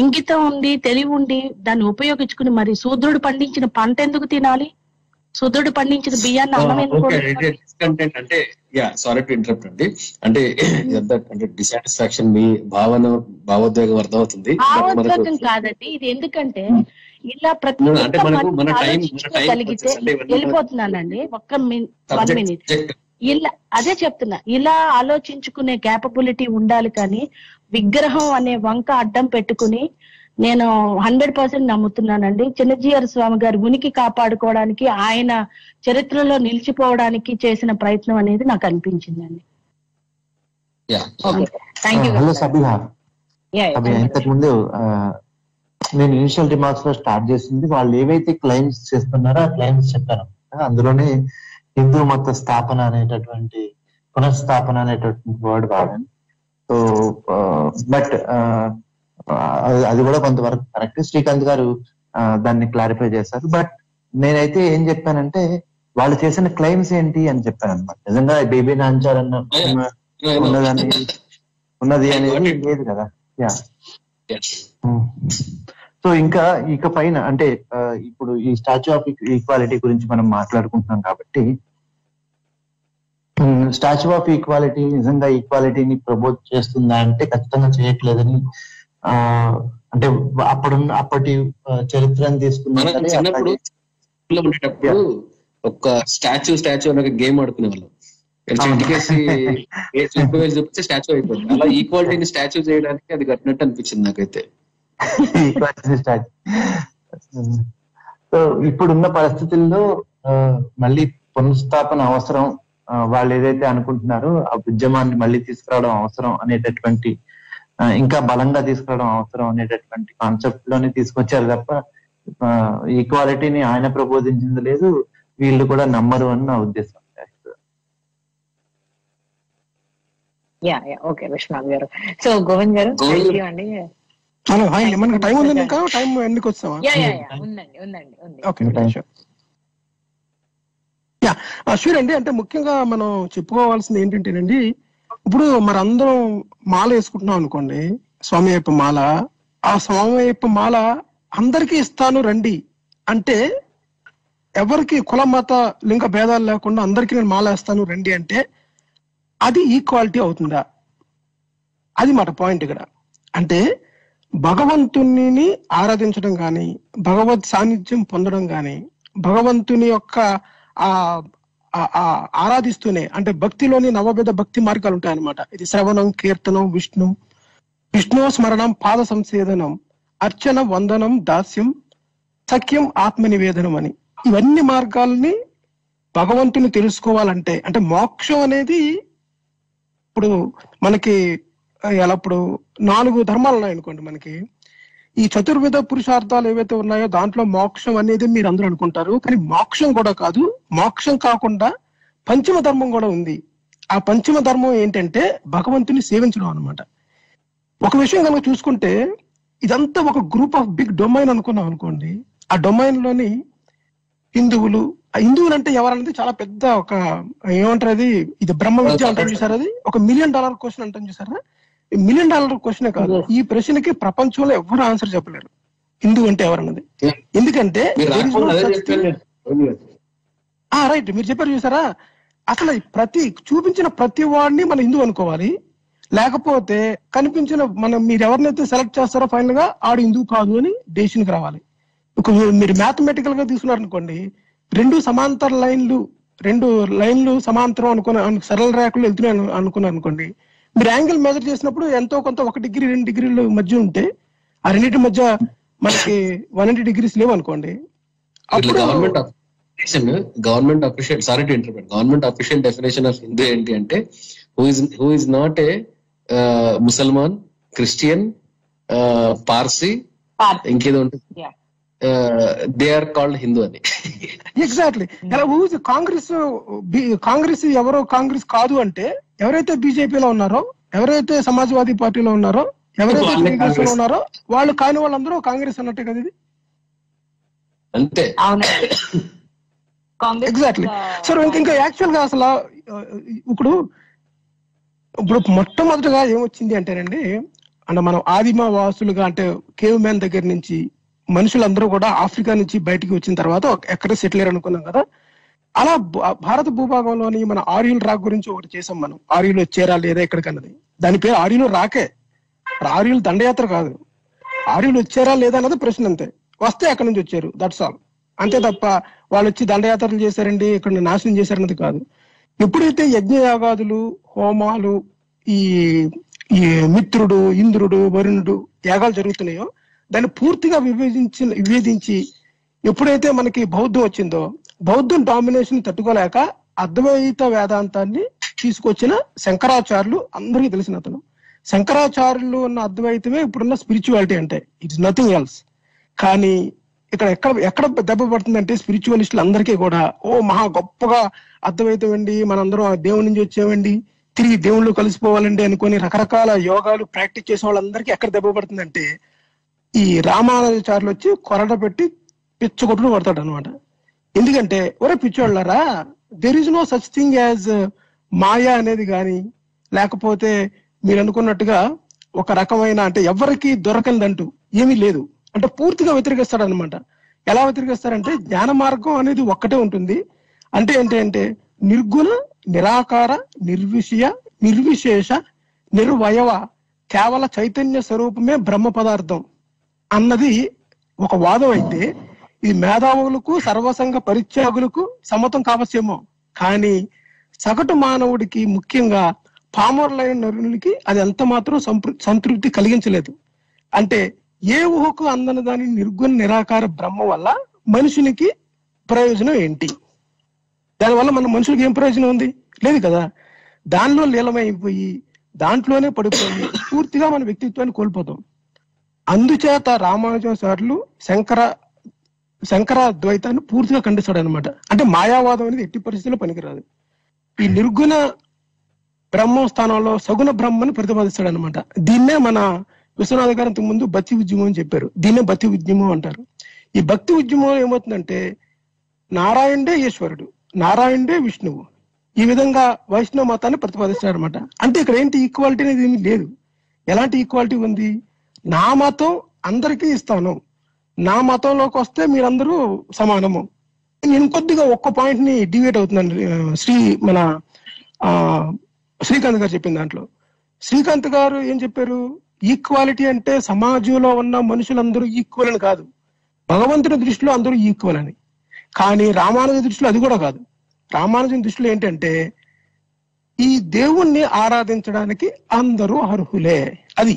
ఇంగితం ఉండి తెలివి ఉండి దాన్ని ఉపయోగించుకుని మరి శూద్రుడు పండించిన పంట ఎందుకు తినాలి శూద్రుడు పండించిన బియ్యాన్ని అన్నం ఎందుకు అంటే యా సారీ టు ఇంటరప్ట్ అండి అంటే అంటే డిసాటిస్ఫాక్షన్ మీ భావన భావోద్వేగం అర్థమవుతుంది భావోద్వేగం కాదండి ఇది ఎందుకంటే ఇలా ప్రతి కలిగితే వెళ్ళిపోతున్నానండి ఒక్క వన్ మినిట్ ఇలా అదే చెప్తున్నా ఇలా ఆలోచించుకునే క్యాపబిలిటీ ఉండాలి కానీ విగ్రహం అనే వంక అడ్డం పెట్టుకుని నేను హండ్రెడ్ పర్సెంట్ నమ్ముతున్నానండి చిన్న జీఆర్ స్వామి గారి ఉనికి కాపాడుకోవడానికి ఆయన చరిత్రలో నిలిచిపోవడానికి చేసిన ప్రయత్నం అనేది నాకు అనిపించిందండి ఇంతకుముందు నేను ఇనిషియల్ రిమార్క్స్ లో స్టార్ట్ చేసింది వాళ్ళు ఏవైతే క్లెయిమ్స్ చేస్తున్నారో ఆ క్లెయిమ్స్ చెప్పాను అందులోనే హిందూ మత స్థాపన అనేటటువంటి పునఃస్థాపన అనేటటువంటి వర్డ్ వాడాను సో బట్ అది కూడా కొంతవరకు కరెక్ట్ శ్రీకాంత్ గారు దాన్ని క్లారిఫై చేశారు బట్ నేనైతే ఏం చెప్పానంటే వాళ్ళు చేసిన క్లెయిమ్స్ ఏంటి అని చెప్పాను అనమాట నిజంగా బేబీ నాంచారన్న ఉన్నదని ఉన్నది అనేది లేదు కదా యా సో ఇంకా ఇక పైన అంటే ఇప్పుడు ఈ స్టాచ్యూ ఆఫ్ ఈక్వాలిటీ గురించి మనం మాట్లాడుకుంటున్నాం కాబట్టి స్టాచ్యూ ఆఫ్ ఈక్వాలిటీ నిజంగా ఈక్వాలిటీని ప్రమోట్ చేస్తుందా అంటే ఖచ్చితంగా చేయట్లేదని ఆ అంటే అప్పుడు అప్పటి చరిత్రను తీసుకున్నప్పుడు ఉండేటప్పుడు ఒక స్టాచ్యూ స్టాచ్యూ అనే గేమ్ ఆడుకునే వాళ్ళం చూపిస్తే స్టాచ్యూ అయిపోతుంది అలా ఈక్వాలిటీని స్టాచ్యూ చేయడానికి అది కట్టినట్టు అనిపించింది నాకైతే ఈక్వాలిటీ స్టాచ్యూ సో ఇప్పుడున్న పరిస్థితుల్లో మళ్ళీ పునఃస్థాపన అవసరం వాళ్ళు ఏదైతే అనుకుంటున్నారో ఆ ఉద్యమాన్ని మళ్ళీ తీసుకురావడం అవసరం అనేటటువంటి ఇంకా బలంగా తీసుకురావడం అవసరం అనేటటువంటి కాన్సెప్ట్ లోనే తీసుకొచ్చారు తప్ప ఈక్వాలిటీని ఆయన ప్రబోధించింది లేదు వీళ్ళు కూడా నమ్మరు అని నా ఉద్దేశం యా యా ఓకే విశ్వనాథ్ గారు సో గోవింద్ గారు అండి టైం ఉందండి ఇంకా టైం ఎందుకు వస్తావా ఉందండి ఉందండి ఓకే యా షూర్ అండి అంటే ముఖ్యంగా మనం చెప్పుకోవాల్సింది ఏంటంటేనండి ఇప్పుడు మరి అందరం మాల వేసుకుంటున్నాం అనుకోండి స్వామి అయ్యప్ప మాల ఆ స్వామి అయ్యప్ప మాల అందరికీ ఇస్తాను రండి అంటే ఎవరికి కుల మత లింగ భేదాలు లేకుండా అందరికీ నేను మాల వేస్తాను రండి అంటే అది ఈక్వాలిటీ అవుతుందా అది మాట పాయింట్ ఇక్కడ అంటే భగవంతుని ఆరాధించడం కానీ భగవత్ సాన్నిధ్యం పొందడం కానీ భగవంతుని యొక్క ఆ ఆరాధిస్తూనే అంటే భక్తిలోని నవవిధ భక్తి మార్గాలు ఉంటాయన్నమాట ఇది శ్రవణం కీర్తనం విష్ణు విష్ణు స్మరణం పాద సంసేదనం అర్చన వందనం దాస్యం సఖ్యం ఆత్మ నివేదనం అని ఇవన్నీ మార్గాల్ని భగవంతుని తెలుసుకోవాలంటే అంటే మోక్షం అనేది ఇప్పుడు మనకి ఎలా ఇప్పుడు నాలుగు ధర్మాలు ఉన్నాయనుకోండి మనకి ఈ చతుర్విధ పురుషార్థాలు ఏవైతే ఉన్నాయో దాంట్లో మోక్షం అనేది మీరు అందరూ అనుకుంటారు కానీ మోక్షం కూడా కాదు మోక్షం కాకుండా పంచమ ధర్మం కూడా ఉంది ఆ పంచమ ధర్మం ఏంటంటే భగవంతుని సేవించడం అనమాట ఒక విషయం కనుక చూసుకుంటే ఇదంతా ఒక గ్రూప్ ఆఫ్ బిగ్ డొమైన్ అనుకున్నాం అనుకోండి ఆ డొమైన్ లోని హిందువులు హిందువులు అంటే ఎవరనేది చాలా పెద్ద ఒక ఏమంటారు అది ఇది బ్రహ్మ విద్య అంటాం చూసారు అది ఒక మిలియన్ డాలర్ క్వశ్చన్ అంటాం చూసారా మిలియన్ డాలర్ క్వశ్చనే కాదు ఈ ప్రశ్నకి ప్రపంచంలో ఎవరు ఆన్సర్ చెప్పలేరు హిందూ అంటే ఎవరన్నది ఎందుకంటే ఆ రైట్ మీరు చెప్పారు చూసారా అసలు ప్రతి చూపించిన ప్రతి వాడిని మనం హిందూ అనుకోవాలి లేకపోతే కనిపించిన మనం మీరు ఎవరినైతే సెలెక్ట్ చేస్తారో ఫైనల్ గా ఆడు హిందూ కాదు అని డెసిషన్కి రావాలి కొంచెం మీరు మ్యాథమెటికల్గా తీసుకున్నారనుకోండి, రెండు సమాంతర లైన్లు రెండు లైన్లు సమాంతరం అనుకున్న సరళ రేఖలు వెళ్తున్నాయి అనుకున్నారు అనుకోండి, మీరు యాంగిల్ మెజర్ చేసినప్పుడు ఎంతో కొంత ఒక డిగ్రీ రెండు డిగ్రీల మధ్య ఉంటే ఆ రెండింటి మధ్య మనకి వన్ హండ్రెడ్ డిగ్రీస్ లేవు అనుకోండి. అప్పుడు government government official sorry to interpret government official definition of Hindu ఏంటి అంటే who is who is not a ముసల్మాన్, Christian, Parsi, ఇంకేదో ఉంటుంది, దే ఆర్ కాల్డ్ హిందూ అని. ఎగ్జాక్ట్లీ కాంగ్రెస్ కాంగ్రెస్ ఎవరో కాంగ్రెస్ కాదు అంటే ఎవరైతే బీజేపీలో ఉన్నారో, ఎవరైతే సమాజ్వాదీ పార్టీలో ఉన్నారో, ఎవరైతే కాంగ్రెస్ ఉన్నారో వాళ్ళు కాని వాళ్ళందరూ కాంగ్రెస్ అన్నట్టే కదా ఇది. అంతే ఎగ్జాక్ట్లీ సార్. ఇంకా యాక్చువల్ గా అసలు ఇప్పుడు ఇప్పుడు మొట్టమొదటిగా ఏమొచ్చింది అంటేనండి, అంటే మనం ఆదిమ వాసులుగా అంటే కేవ్ మ్యాన్ దగ్గర నుంచి మనుషులందరూ కూడా ఆఫ్రికా నుంచి బయటికి వచ్చిన తర్వాత ఎక్కడ సెటిల్ అయ్యారు అనుకున్నాం కదా. అలా భారత భూభాగంలోని మన ఆర్యుల రాక్ గురించి ఒకటి చేసాం మనం, ఆర్యులు వచ్చారా లేదా ఎక్కడికన్నది. దాని పేరు ఆర్యులు రాకే, ఆర్యులు దండయాత్ర కాదు. ఆర్యులు వచ్చారా లేదా అన్నది ప్రశ్న, అంతే. వస్తే అక్కడ నుంచి వచ్చారు, దట్స్ ఆల్, అంతే తప్ప వాళ్ళు వచ్చి దండయాత్రలు చేశారండి ఇక్కడ నాశనం చేశారన్నది కాదు. ఎప్పుడైతే యజ్ఞయాగాదులు, హోమాలు, ఈ ఈ మిత్రుడు, ఇంద్రుడు, వరుణుడు యాగాలు జరుగుతున్నాయో దాన్ని పూర్తిగా విభజించి విభేదించి ఎప్పుడైతే మనకి బౌద్ధం వచ్చిందో, బౌద్ధం డామినేషన్ తట్టుకోలేక అద్వైత వేదాంతాన్ని తీసుకొచ్చిన శంకరాచార్యులు అందరికీ తెలిసిన అతను. శంకరాచార్యులు ఉన్న అద్వైతమే ఇప్పుడున్న స్పిరిచువాలిటీ అంటే, ఇట్స్ నథింగ్ ఎల్స్. కానీ ఇక్కడ ఎక్కడ ఎక్కడ దెబ్బ పడుతుందంటే స్పిరిచువలిస్టులు అందరికీ కూడా ఓ మహా గొప్పగా అద్వైతం అండి, మనందరం దేవుడి నుంచి వచ్చామండి, తిరిగి దేవుళ్ళు కలిసిపోవాలండి అనుకుని రకరకాల యోగాలు ప్రాక్టీస్ చేసే వాళ్ళందరికీ ఎక్కడ దెబ్బ పడుతుందంటే ఈ రామానుజాచార్యులు వచ్చి కొరడ పెట్టి పిచ్చగొట్టును పడతాడు అనమాట. ఎందుకంటే ఒరే పిచ్చోళ్ళరా, there is no such thing as maya అనేది కానీ, లేకపోతే మీరు అనుకున్నట్టుగా ఒక రకమైన అంటే ఎవరికి దొరకనిదంటూ ఏమీ లేదు అంటే పూర్తిగా వ్యతిరేకిస్తాడు అనమాట. ఎలా వ్యతిరేకిస్తారంటే జ్ఞాన మార్గం అనేది ఒక్కటే ఉంటుంది, అంటే ఏంటి అంటే నిర్గుణ, నిరాకార, నిర్విషయ, నిర్విశేష, నిర్వయవ, కేవల చైతన్య స్వరూపమే బ్రహ్మ పదార్థం అన్నది ఒక వాదం. అయితే ఇది మేధావులకు, సర్వసంగ పరిత్యాగులకు సమ్మతం కావచ్చేమో, కానీ సగటు మానవుడికి, ముఖ్యంగా పామరులైన నరునికి అది ఎంత మాత్రం సంతృప్తి కలిగించలేదు. అంటే ఏ ఊహకు అందని దాని నిర్గుణ నిరాకార బ్రహ్మ వల్ల మనుషునికి ప్రయోజనం ఏంటి? దానివల్ల మన మనుషులకి ఏం ప్రయోజనం ఉంది? లేదు కదా. దానిలో లీలమైపోయి దాంట్లోనే పడిపోయి పూర్తిగా మన వ్యక్తిత్వాన్ని కోల్పోతాం. అందుచేత రామానుజాచార్యులు శంకర శంకర ద్వైతాన్ని పూర్తిగా ఖండిస్తాడు అనమాట. అంటే మాయావాదం అనేది ఎట్టి పరిస్థితుల్లో పనికిరాదు. ఈ నిర్గుణ బ్రహ్మ స్థానంలో సగుణ బ్రహ్మను ప్రతిపాదిస్తాడు అనమాట. దీన్నే మన విశ్వనాథ గారు ఇంతకుముందు భక్తి ఉద్యమం అని చెప్పారు, దీన్నే భక్తి ఉద్యమం అంటారు. ఈ భక్తి ఉద్యమం ఏమవుతుందంటే నారాయణుడే ఈశ్వరుడు, నారాయణుడే విష్ణువు, ఈ విధంగా వైష్ణవ మతాన్ని ప్రతిపాదిస్తాడు అనమాట. అంటే ఇక్కడ ఏంటి ఈక్వాలిటీ అనేది ఏమీ లేదు. ఎలాంటి ఈక్వాలిటీ ఉంది? నా మతం అందరికీ ఇస్తాను, నా మతంలోకి వస్తే మీరందరూ సమానము. నేను కొద్దిగా ఒక్క పాయింట్ ని డివేట్ అవుతుందండి, శ్రీ మన ఆ శ్రీకాంత్ గారు చెప్పిన దాంట్లో. శ్రీకాంత్ గారు ఏం చెప్పారు? ఈక్వాలిటీ అంటే సమాజంలో ఉన్న మనుషులందరూ ఈక్వల్ అని కాదు, భగవంతుని దృష్టిలో అందరూ ఈక్వల్ అని. కానీ రామానుజ దృష్టిలో అది కూడా కాదు. రామానుజుని దృష్టిలో ఏంటంటే ఈ దేవుణ్ణి ఆరాధించడానికి అందరూ అర్హులే. అది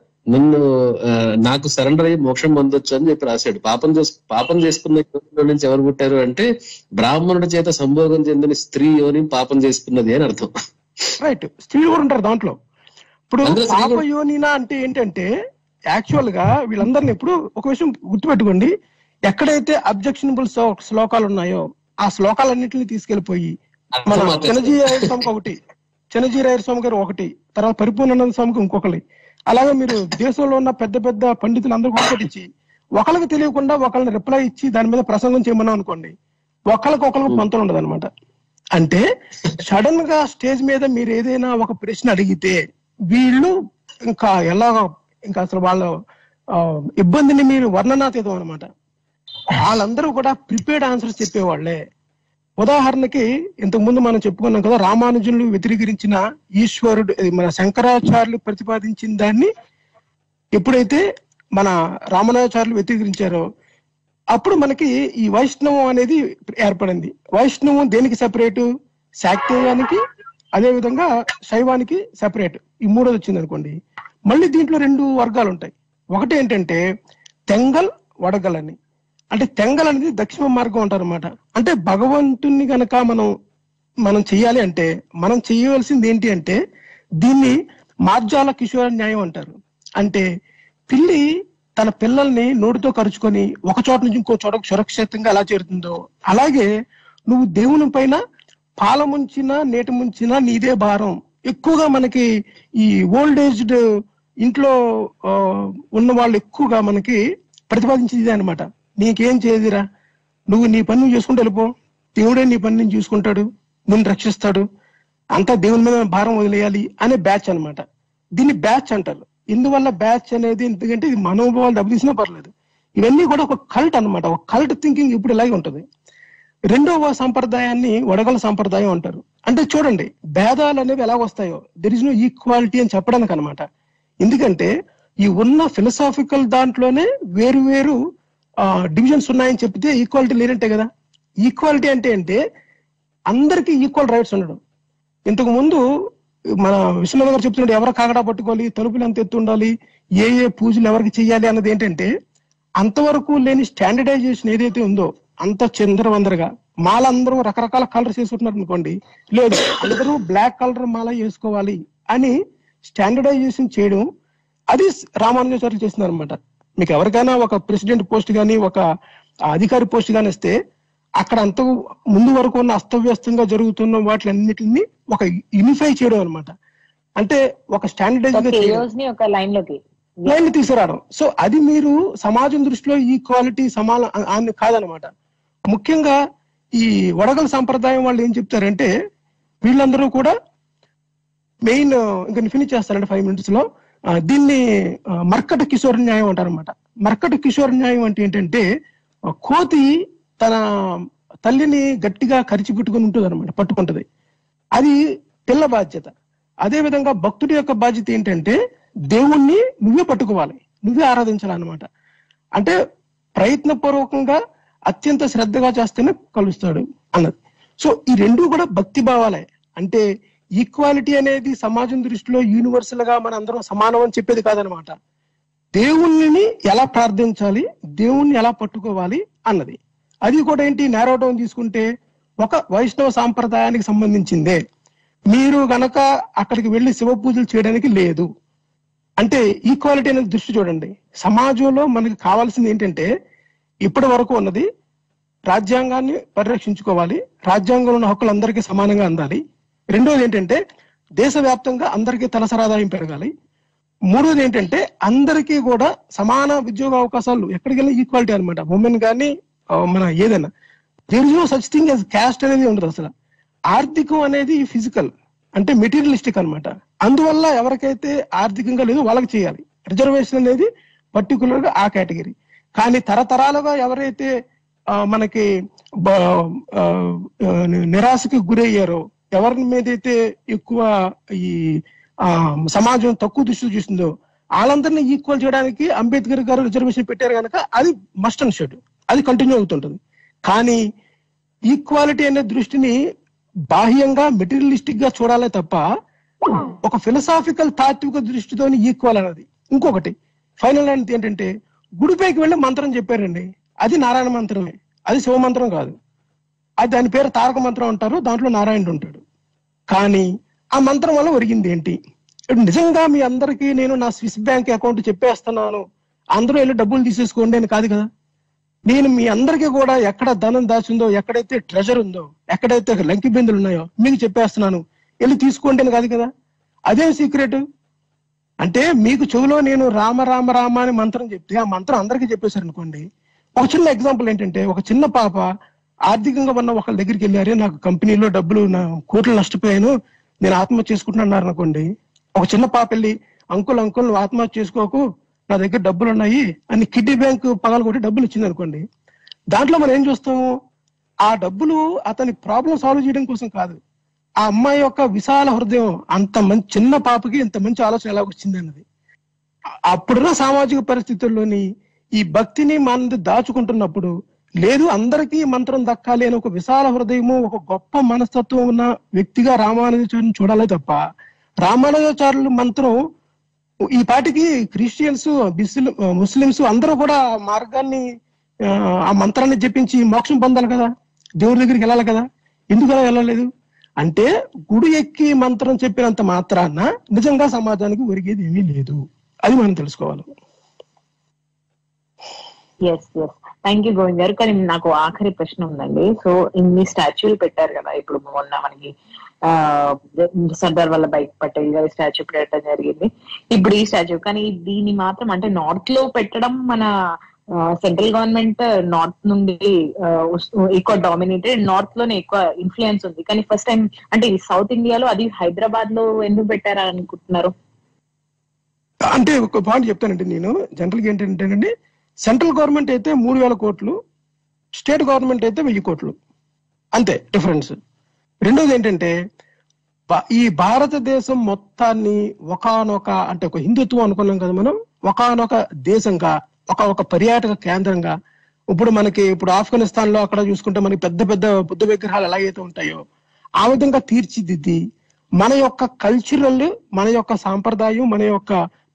నిన్ను నాకు సరెండర్ అయ్యి మోక్షం పొందొచ్చు అని చెప్పి రాశాడు. పాపం చేసు పాపం చేసుకున్న యోనిలో నుంచి ఎవరు పుట్టారు అంటే బ్రాహ్మణుడి చేత సంభోగం చెందిన స్త్రీ యోని పాపం చేసుకున్నది అని అర్థం. రైట్, స్త్రీలు కూడా ఉంటారు దాంట్లో. ఇప్పుడు పాప యోనినా అంటే ఏంటంటే యాక్చువల్ గా వీళ్ళందరినీ ఇప్పుడు ఒక విషయం గుర్తుపెట్టుకోండి, ఎక్కడైతే అబ్జెక్షనబుల్ శ్లోకాలు ఉన్నాయో ఆ శ్లోకాలన్నింటినీ తీసుకెళ్లిపోయి మన చిన్నజీయర్ స్వామికి ఒకటి, చిన్నజీయర్ స్వామి గారు ఒకటి, తర్వాత పరిపూర్ణానంద స్వామికి ఇంకొకటి, అలాగే మీరు దేశంలో ఉన్న పెద్ద పెద్ద పండితులు అందరూ ఒకటిచ్చి ఒకళ్ళకి తెలియకుండా ఒకళ్ళని రిప్లై ఇచ్చి దాని మీద ప్రసంగం చేయమన్నాం అనుకోండి, ఒకళ్ళకొకళ్ళకు పొంతలు ఉండదు అనమాట. అంటే సడన్ గా స్టేజ్ మీద మీరు ఏదైనా ఒక ప్రశ్న అడిగితే వీళ్ళు ఇంకా ఎలా ఇంకా అసలు వాళ్ళ ఇబ్బందిని మీరు వర్ణనాతీతం అనమాట. వాళ్ళందరూ కూడా ప్రిపేర్డ్ ఆన్సర్స్ చెప్పేవాళ్లే. ఉదాహరణకి ఇంతకు ముందు మనం చెప్పుకున్నాం కదా, రామానుజులు వ్యతిరేకించిన ఈశ్వరుడు మన శంకరాచార్యులు ప్రతిపాదించిన దాన్ని ఎప్పుడైతే మన రామానుజాచార్యులు వ్యతిరేకించారో అప్పుడు మనకి ఈ వైష్ణవం అనేది ఏర్పడింది. వైష్ణవం దేనికి సెపరేటు? శాక్తేయానికి అదేవిధంగా శైవానికి సెపరేట్. ఈ మూడోది వచ్చింది అనుకోండి. మళ్ళీ దీంట్లో రెండు వర్గాలు ఉంటాయి. ఒకటి ఏంటంటే తెంగల్ వడగల్ అని. అంటే తెంగల్ అనేది దక్షిణ మార్గం అంటారు అనమాట. అంటే భగవంతుణ్ణి గనక మనం మనం చెయ్యాలి అంటే మనం చేయవలసింది ఏంటి అంటే దీన్ని మార్జాల కిశోర న్యాయం అంటారు. అంటే పిల్లి తన పిల్లల్ని నోటితో కరుచుకొని ఒక చోట నుంచి ఇంకో చోటకు సురక్షితంగా ఎలా చేరుతుందో అలాగే నువ్వు దేవుని పైన పాల ముంచినా నీటి ముంచినా నీదే భారం. ఎక్కువగా మనకి ఈ ఓల్డ్ ఏజ్డ్ ఇంట్లో ఉన్న వాళ్ళు ఎక్కువగా మనకి ప్రతిపాదించేది ఇదే అనమాట. నీకేం చేయదురా, నువ్వు నీ పని నువ్వు చేసుకుంటూ వెళ్ళిపో, దేవుడే నీ పని నేను చూసుకుంటాడు, నిన్ను రక్షిస్తాడు, అంతా దేవుని మీద భారం వదిలేయాలి అనే బ్యాచ్ అనమాట. దీన్ని బ్యాచ్ అంటారు. ఇందువల్ల బ్యాచ్ అనేది ఎందుకంటే ఇది మనోభావాలు దెబ్బతీసినా పర్లేదు. ఇవన్నీ కూడా ఒక కల్ట్ అనమాట. ఒక కల్ట్ థింకింగ్ ఇప్పుడు ఇలాగే ఉంటుంది. రెండవ సంప్రదాయాన్ని వడగల సంప్రదాయం అంటారు. అంటే చూడండి, భేదాలు అనేవి ఎలా వస్తాయో, దెర్ ఇస్ నో ఈక్వాలిటీ అని చెప్పడానికి అనమాట. ఎందుకంటే ఈ ఉన్న ఫిలసాఫికల్ దాంట్లోనే వేరు వేరు డివిజన్స్ ఉన్నాయని చెప్తే ఈక్వాలిటీ లేనంటే కదా. ఈక్వాలిటీ అంటే అంటే అందరికీ ఈక్వల్ రైట్స్ ఉండడం. ఇంతకు ముందు మన విష్ణువు గారు చెప్తున్నాడు, ఎవరు కాగడా పట్టుకోవాలి, తలుపులు ఎంత ఎత్తు ఉండాలి, ఏ ఏ పూజలు ఎవరికి చేయాలి అన్నది ఏంటంటే అంతవరకు లేని స్టాండర్డైజేషన్ ఏదైతే ఉందో అంత చందరవందరగా మాలందరూ రకరకాల కలర్స్ వేసుకుంటున్నారు అనుకోండి, లేదు అందరూ బ్లాక్ కలర్ మాల వేసుకోవాలి అని స్టాండర్డైజేషన్ చేయడం అది రామానుజాచార్యులు చేస్తున్నారు అనమాట. మీకు ఎవరికైనా ఒక ప్రెసిడెంట్ పోస్ట్ కానీ ఒక అధికారి పోస్ట్ కానీ ఇస్తే అక్కడ అంత ముందు వరకు ఉన్న అస్తవ్యస్తంగా జరుగుతున్న వాటిలన్నిటిని ఒక యూనిఫై చేయడం అనమాట. అంటే ఒక స్టాండర్డైజ్ లైన్ ని తీసుకురావడం. సో అది మీరు సమాజం దృష్టిలో ఈక్వాలిటీ సమానం కాదనమాట. ముఖ్యంగా ఈ వడగల సంప్రదాయం వాళ్ళు ఏం చెప్తారంటే వీళ్ళందరూ కూడా మెయిన్ ఇంకా ఫినిష్ చేస్తారంటే ఫైవ్ మినిట్స్ లో. దీన్ని మర్కట కిశోర న్యాయం అంటారనమాట. మర్కట కిశోర న్యాయం అంటే ఏంటంటే కోతి తన తల్లిని గట్టిగా కరిచి పెట్టుకుని ఉంటుంది అనమాట, పట్టుకుంటది. అది పిల్ల బాధ్యత. అదేవిధంగా భక్తుడి యొక్క బాధ్యత ఏంటంటే దేవుణ్ణి నువ్వే పట్టుకోవాలి, నువ్వే ఆరాధించాలన్నమాట. అంటే ప్రయత్నపూర్వకంగా అత్యంత శ్రద్ధగా చేస్తేనే కలుస్తాడు అన్నది. సో ఈ రెండు కూడా భక్తి భావాలే. అంటే ఈక్వాలిటీ అనేది సమాజం దృష్టిలో యూనివర్సల్ గా మన అందరం సమానం అని చెప్పేది కాదనమాట. దేవుణ్ణి ఎలా ప్రార్థించాలి, దేవుణ్ణి ఎలా పట్టుకోవాలి అన్నది. అది కూడా ఏంటి నేరో డౌన్ తీసుకుంటే ఒక వైష్ణవ సాంప్రదాయానికి సంబంధించిందే. మీరు గనక అక్కడికి వెళ్ళి శివ పూజలు చేయడానికి లేదు. అంటే ఈక్వాలిటీ అనేది దృష్టి చూడండి. సమాజంలో మనకి కావాల్సింది ఏంటంటే ఇప్పటి వరకు ఉన్నది రాజ్యాంగాన్ని పరిరక్షించుకోవాలి, రాజ్యాంగంలో ఉన్న హక్కులు అందరికీ సమానంగా అందాలి. రెండోది ఏంటంటే దేశవ్యాప్తంగా అందరికీ తలసరాదాయం పెరగాలి. మూడోది ఏంటంటే అందరికీ కూడా సమాన ఉద్యోగ అవకాశాలు, ఎక్కడికి వెళ్ళి ఈక్వాలిటీ అనమాట. ఉమెన్ కానీ మన ఏదైనా there is no such thing as caste అనేది ఉండదు అసలు. ఆర్థికం అనేది ఫిజికల్ అంటే మెటీరియలిస్టిక్ అనమాట. అందువల్ల ఎవరికైతే ఆర్థికంగా లేదో వాళ్ళకి చేయాలి రిజర్వేషన్ అనేది పర్టికులర్ గా ఆ కేటగిరీ. కానీ తరతరాలుగా ఎవరైతే మనకి నిరాశకి గురయ్యారో, ఎవరి మీదైతే ఎక్కువ ఈ సమాజం తక్కువ దృష్టిలో చూసిందో వాళ్ళందరినీ ఈక్వల్ చేయడానికి అంబేద్కర్ గారు రిజర్వేషన్ పెట్టారు కనుక అది మస్ట్ అండ్ షుడ్, అది కంటిన్యూ అవుతుంటుంది. కానీ ఈక్వాలిటీ అనే దృష్టిని బాహ్యంగా మెటీరియలిస్టిక్ గా చూడాలే తప్ప ఒక ఫిలసాఫికల్ తాత్విక దృష్టితో ఈక్వల్ అనేది. ఇంకొకటి ఫైనల్ అనేది ఏంటంటే గుడిపైకి వెళ్ళి మంత్రం చెప్పారండి, అది నారాయణ మంత్రమే, అది శివ మంత్రం కాదు. అది దాని పేరు తారక మంత్రం అంటారు, దాంట్లో నారాయణుడు ఉంటాడు. కానీ ఆ మంత్రం వల్ల ఒరిగింది ఏంటి? నిజంగా మీ అందరికీ నేను నా స్విస్ బ్యాంక్ అకౌంట్ చెప్పేస్తున్నాను, అందరూ వెళ్ళి డబ్బులు తీసేసుకోండి అని కాదు కదా. నేను మీ అందరికీ కూడా ఎక్కడ ధనం దాచిందో, ఎక్కడైతే ట్రెజర్ ఉందో, ఎక్కడైతే లంకి బిందులు ఉన్నాయో మీకు చెప్పేస్తున్నాను, వెళ్ళి తీసుకోండి అని కాదు కదా. అదేం సీక్రెట్ అంటే మీకు చెవులో నేను రామ రామ రామ అని మంత్రం చెప్తే ఆ మంత్రం అందరికీ చెప్పేశారు అనుకోండి. ఒక చిన్న ఎగ్జాంపుల్ ఏంటంటే ఒక చిన్న పాప ఆర్థికంగా ఉన్న ఒకళ్ళ దగ్గరికి వెళ్ళారే నాకు కంపెనీలో డబ్బులు నా కోట్లు నష్టపోయాను నేను ఆత్మహత్య చేసుకుంటున్నాను అనుకోండి, ఒక చిన్న పాప వెళ్ళి అంకుల్ అంకుల్ ఆత్మహత్య చేసుకోకు నా దగ్గర డబ్బులు ఉన్నాయి అని కిడ్నీ బ్యాంక్ పగలు కొట్టి డబ్బులు ఇచ్చింది అనుకోండి, దాంట్లో మనం ఏం చూస్తాము, ఆ డబ్బులు అతని ప్రాబ్లం సాల్వ్ చేయడం కోసం కాదు, ఆ అమ్మాయి యొక్క విశాల హృదయం అంత మంచి చిన్న పాపకి ఇంత మంచి ఆలోచన ఎలా వచ్చింది అన్నది. అప్పుడున్న సామాజిక పరిస్థితుల్లోని ఈ భక్తిని మనది దాచుకుంటున్నప్పుడు, లేదు అందరికీ మంత్రం దక్కాలి అని ఒక విశాల హృదయము ఒక గొప్ప మనస్తత్వం ఉన్న వ్యక్తిగా రామానుజాచార్యుని చూడాలి తప్ప, రామానుజాచార్యుల మంత్రం ఈ పాటికి క్రిస్టియన్స్ ముస్లిమ్స్ అందరూ కూడా ఆ మార్గాన్ని ఆ మంత్రాన్ని జపించి మోక్షం పొందాలి కదా, దేవుడి దగ్గరికి వెళ్ళాలి కదా, ఎందుకు వెళ్ళలేదు అంటే గుడి ఎక్కి మంత్రం చెప్పినంత మాత్రాన నిజంగా సమాజానికి ఒరిగేది ఏమీ లేదు, అది మనం తెలుసుకోవాలి. థ్యాంక్ యూ గోవింద్ గారు. కానీ నాకు ఆఖరి ప్రశ్న ఉందండి. సో ఇన్ని స్టాచ్యూలు పెట్టారు కదా, ఇప్పుడు మొన్న మనకి ఆ సర్దార్ వల్లభాయ్ పటేల్ గారి స్టాచ్యూ పెట్టడం జరిగింది, ఇప్పుడు ఈ స్టాచ్యూ, కానీ దీన్ని మాత్రం అంటే నార్త్ లో పెట్టడం మన సెంట్రల్ గవర్నమెంట్ నార్త్ నుండి ఎక్కువ డామినేటెడ్, నార్త్ లోనే ఎక్కువ ఇన్ఫ్లుయెన్స్ ఉంది, కానీ ఫస్ట్ టైం అంటే సౌత్ ఇండియాలో, అది హైదరాబాద్ లో ఎందుకు పెట్టారా అనుకుంటున్నారు? అంటే ఒక పాయింట్ చెప్తానండి నేను, జనరల్గా ఏంటంటేనండి సెంట్రల్ గవర్నమెంట్ అయితే మూడు వేల కోట్లు స్టేట్ గవర్నమెంట్ అయితే వెయ్యి కోట్లు అంతే డిఫరెన్స్. రెండోది ఏంటంటే ఈ భారతదేశం మొత్తాన్ని ఒకానొక అంటే ఒక హిందుత్వం అనుకున్నాం కదా మనం, ఒకానొక దేశంగా ఒక ఒక పర్యాటక కేంద్రంగా, ఇప్పుడు మనకి ఇప్పుడు ఆఫ్ఘనిస్తాన్ లో అక్కడ చూసుకుంటే మనకి పెద్ద పెద్ద బుద్ధ విగ్రహాలు ఎలాగైతే ఉంటాయో ఆ విధంగా తీర్చిదిద్ది మన యొక్క కల్చరల్ మన యొక్క సాంప్రదాయం మన యొక్క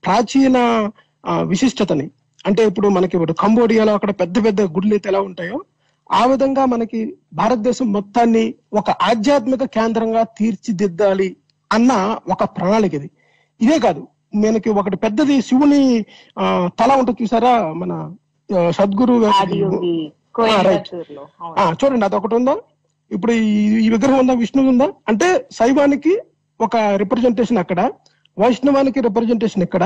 ప్రాచీన విశిష్టతని, అంటే ఇప్పుడు మనకి ఇప్పుడు కంబోడియాలో అక్కడ పెద్ద పెద్ద గుడులు అయితే ఎలా ఉంటాయో ఆ విధంగా మనకి భారతదేశం మొత్తాన్ని ఒక ఆధ్యాత్మిక కేంద్రంగా తీర్చిదిద్దాలి అన్న ఒక ప్రణాళిక ఇది. ఇదే కాదు మనకి ఒకటి పెద్దది శివుని ఆ తల ఉంటుంది చూసారా మన సద్గురు రైట్ చూడండి అది ఒకటి ఉందా, ఇప్పుడు ఈ విగ్రహం ఉందా విష్ణువు ఉందా, అంటే శైవానికి ఒక రిప్రజెంటేషన్ అక్కడ, వైష్ణవానికి రిప్రజెంటేషన్ ఇక్కడ,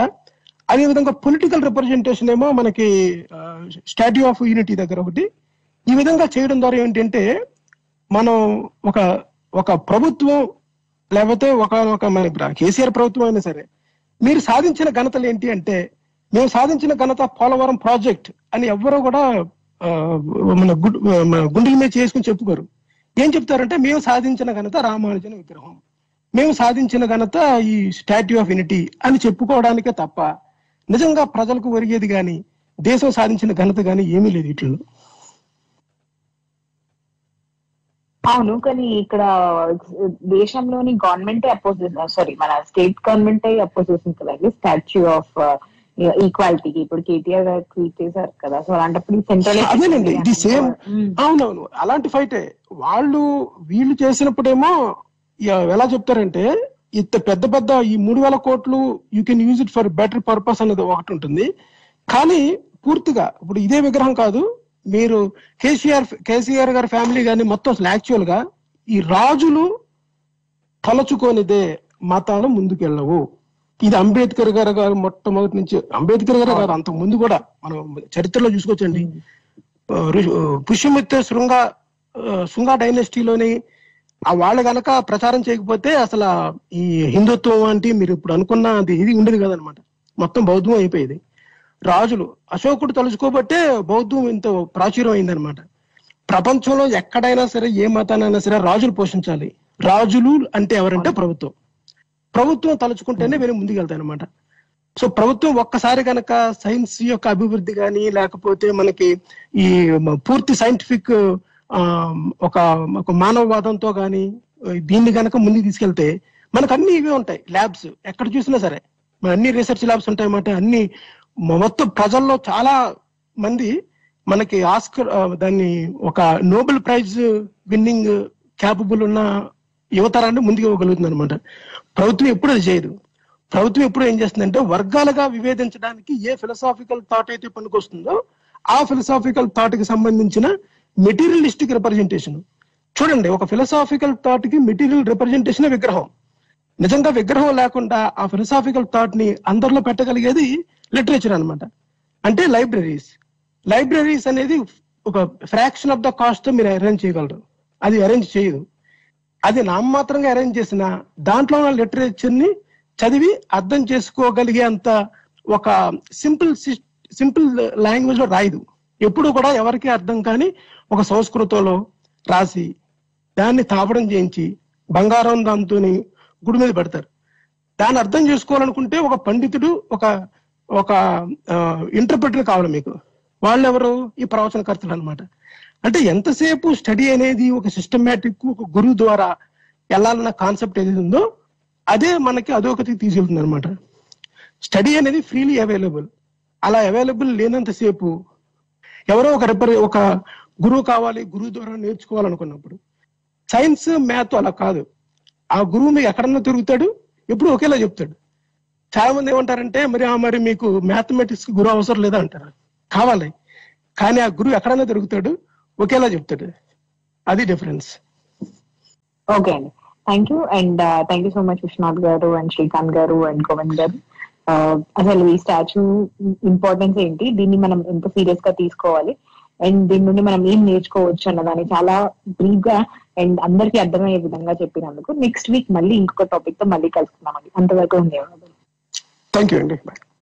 అదేవిధంగా పొలిటికల్ రిప్రజెంటేషన్ ఏమో మనకి స్టాట్యూ ఆఫ్ యూనిటీ దగ్గర ఒకటి. ఈ విధంగా చేయడం ద్వారా ఏంటంటే మనం ఒక ఒక ప్రభుత్వం లేకపోతే ఒక ఒక మన కేసీఆర్ ప్రభుత్వం అయినా సరే మీరు సాధించిన ఘనతలు ఏంటి అంటే, మేము సాధించిన ఘనత పోలవరం ప్రాజెక్ట్ అని ఎవ్వరూ కూడా మన గుండెల మీద చేసుకుని చెప్పుకోరు, ఏం చెప్తారంటే మేము సాధించిన ఘనత రామానుజన్ విగ్రహం, మేము సాధించిన ఘనత ఈ స్టాట్యూ ఆఫ్ యూనిటీ అని చెప్పుకోవడానికే తప్ప నిజంగా ప్రజలకు ఒరిగేది కానీ దేశం సాధించిన ఘనత కానీ ఏమీ లేదు వీటిలో. అవును, కానీ ఇక్కడ దేశంలోని గవర్నమెంటే అపోజ్ చేస్తున్నారు, సారీ మన స్టేట్ గవర్నమెంటే అపోజ్ చేసింది కదండి స్టాచ్యూ ఆఫ్ ఈక్వాలిటీకి, ఇప్పుడు కేటీఆర్ గారు ట్వీట్ చేశారు కదా, సో అలాంటప్పుడు అదేనండి ఇది సేమ్. అవునవును అలాంటి ఫైటే వాళ్ళు వీళ్ళు చేసినప్పుడేమో ఎలా చెప్తారంటే ఇంత పెద్ద పెద్ద ఈ మూడు వేల కోట్లు you can use it for better purpose అనేది ఒకటి ఉంటుంది, కానీ పూర్తిగా ఇప్పుడు ఇదే విగ్రహం కాదు మీరు కేసీఆర్ కేసీఆర్ గారి ఫ్యామిలీ కానీ మొత్తం అసలు యాక్చువల్ గా ఈ రాజులు తలచుకోనిదే మతాలు ముందుకెళ్ళవు, ఇది అంబేద్కర్ గారు గారు మొట్టమొదటి నుంచి అంబేద్కర్ గారు గారు అంతకు ముందు కూడా మనం చరిత్రలో చూసుకోవచ్చండి, పుష్యమిత్ర శృంగ శృంగ డైనాసిటీలోని ఆ వాళ్ళు కనుక ప్రచారం చేయకపోతే అసలు ఈ హిందుత్వం అంటే మీరు ఇప్పుడు అనుకున్న అది ఇది ఉండేది కదనమాట, మొత్తం బౌద్ధం అయిపోయేది. రాజులు అశోకుడు తలుచుకోబట్టే బౌద్ధం ఇంత ప్రాచుర్యం అయిందనమాట. ప్రపంచంలో ఎక్కడైనా సరే ఏ మతానైనా సరే రాజులు పోషించాలి, రాజులు అంటే ఎవరంటే ప్రభుత్వం, ప్రభుత్వం తలుచుకుంటేనే వీళ్ళు ముందుకెళ్తాయి అనమాట. సో ప్రభుత్వం ఒక్కసారి కనుక సైన్స్ యొక్క అభివృద్ధి కానీ లేకపోతే మనకి ఈ పూర్తి సైంటిఫిక్ ఒక ఒక మానవవాదంతో కానీ దీన్ని కనుక ముందుకు తీసుకెళ్తే మనకు అన్ని ఇవే ఉంటాయి, ల్యాబ్స్ ఎక్కడ చూసినా సరే మన అన్ని రీసెర్చ్ ల్యాబ్స్ ఉంటాయన్నమాట. అన్ని మొత్తం ప్రజల్లో చాలా మంది మనకి ఆస్కర్ దాన్ని ఒక నోబెల్ ప్రైజ్ విన్నింగ్ క్యాపబుల్ ఉన్న యువతరాన్ని ముందుకు ఇవ్వగలుగుతుంది అనమాట. ప్రభుత్వం ఎప్పుడు అది చేయదు, ప్రభుత్వం ఎప్పుడు ఏం చేస్తుందంటే వర్గాలుగా విభేదించడానికి ఏ ఫిలసాఫికల్ థాట్ అయితే పనికొస్తుందో ఆ ఫిలసాఫికల్ థాట్ కి సంబంధించిన మెటీరియలిస్టిక్ రిప్రజెంటేషన్. చూడండి ఒక ఫిలసాఫికల్ థాట్ కి మెటీరియల్ రిప్రజెంటేషన్ విగ్రహం, నిజంగా విగ్రహం లేకుండా ఆ ఫిలసాఫికల్ థాట్ ని అందరిలో పెట్టగలిగేది లిటరేచర్ అనమాట, అంటే లైబ్రరీస్. లైబ్రరీస్ అనేది ఒక ఫ్రాక్షన్ ఆఫ్ ద కాస్ట్ తో మీరు అరేంజ్ చేయగలరు. అది అరేంజ్ చేయదు. అది నామమాత్రంగా అరేంజ్ చేసిన దాంట్లో ఉన్న లిటరేచర్ ని చదివి అర్థం చేసుకోగలిగే అంత ఒక సింపుల్ సింపుల్ లాంగ్వేజ్ లో రాయదు. ఎప్పుడు కూడా ఎవరికి అర్థం కాని ఒక సంస్కృతంలో రాసి దాన్ని తాపడం చేయించి బంగారం దాంతో గుడి మీద పెడతారు. దాన్ని అర్థం చేసుకోవాలనుకుంటే ఒక పండితుడు ఒక ఒక ఇంటర్ప్రిటర్ కావాలి మీకు. వాళ్ళెవరు? ఈ ప్రవచనకర్తలు అనమాట. అంటే ఎంతసేపు స్టడీ అనేది ఒక సిస్టమేటిక్ ఒక గురువు ద్వారా వెళ్ళాలన్న కాన్సెప్ట్ ఏది ఉందో అదే మనకి అధోగతికి తీసుకెళ్తుంది అనమాట. స్టడీ అనేది ఫ్రీలీ అవైలబుల్. అలా అవైలబుల్ లేనంతసేపు ఎవరో ఒక రిపర్ ఒక గురువు కావాలి, గురువు ద్వారా నేర్చుకోవాలనుకున్నప్పుడు సైన్స్ మ్యాథ్ అలా కాదు. ఆ గురువు మీకు ఎక్కడన్నా తిరుగుతాడు, ఎప్పుడు ఒకేలా చెప్తాడు. చాలా మంది ఏమంటారంటే మరి మరి మీకు మ్యాథమెటిక్స్ గురువు అవసరం లేదా అంటారు. కావాలి, కానీ ఆ గురువు ఎక్కడన్నా తిరుగుతాడు, ఒకేలా చెప్తాడు. అది డిఫరెన్స్. ఓకే అండి, thank you. And thank you so much Vishwanath గారు అండ్ శ్రీకాంత్ గారు అండ్ గోవింద్ గారు. అసలు ఈ స్టాచ్యూ ఇంపార్టెన్స్ ఏంటి, దీన్ని మనం ఎంత సీరియస్ గా తీసుకోవాలి అండ్ దీని నుండి మనం ఏం నేర్చుకోవచ్చు అన్నదాన్ని చాలా బ్రీఫ్ గా అండ్ అందరికీ అర్థమయ్యే విధంగా చెప్పినందుకు నెక్స్ట్ వీక్ మళ్ళీ ఇంకొక టాపిక్ తో మళ్ళీ కలుసుకుందామండి. అంతవరకు ధన్యవాదాలు. థ్యాంక్ యూ అండి.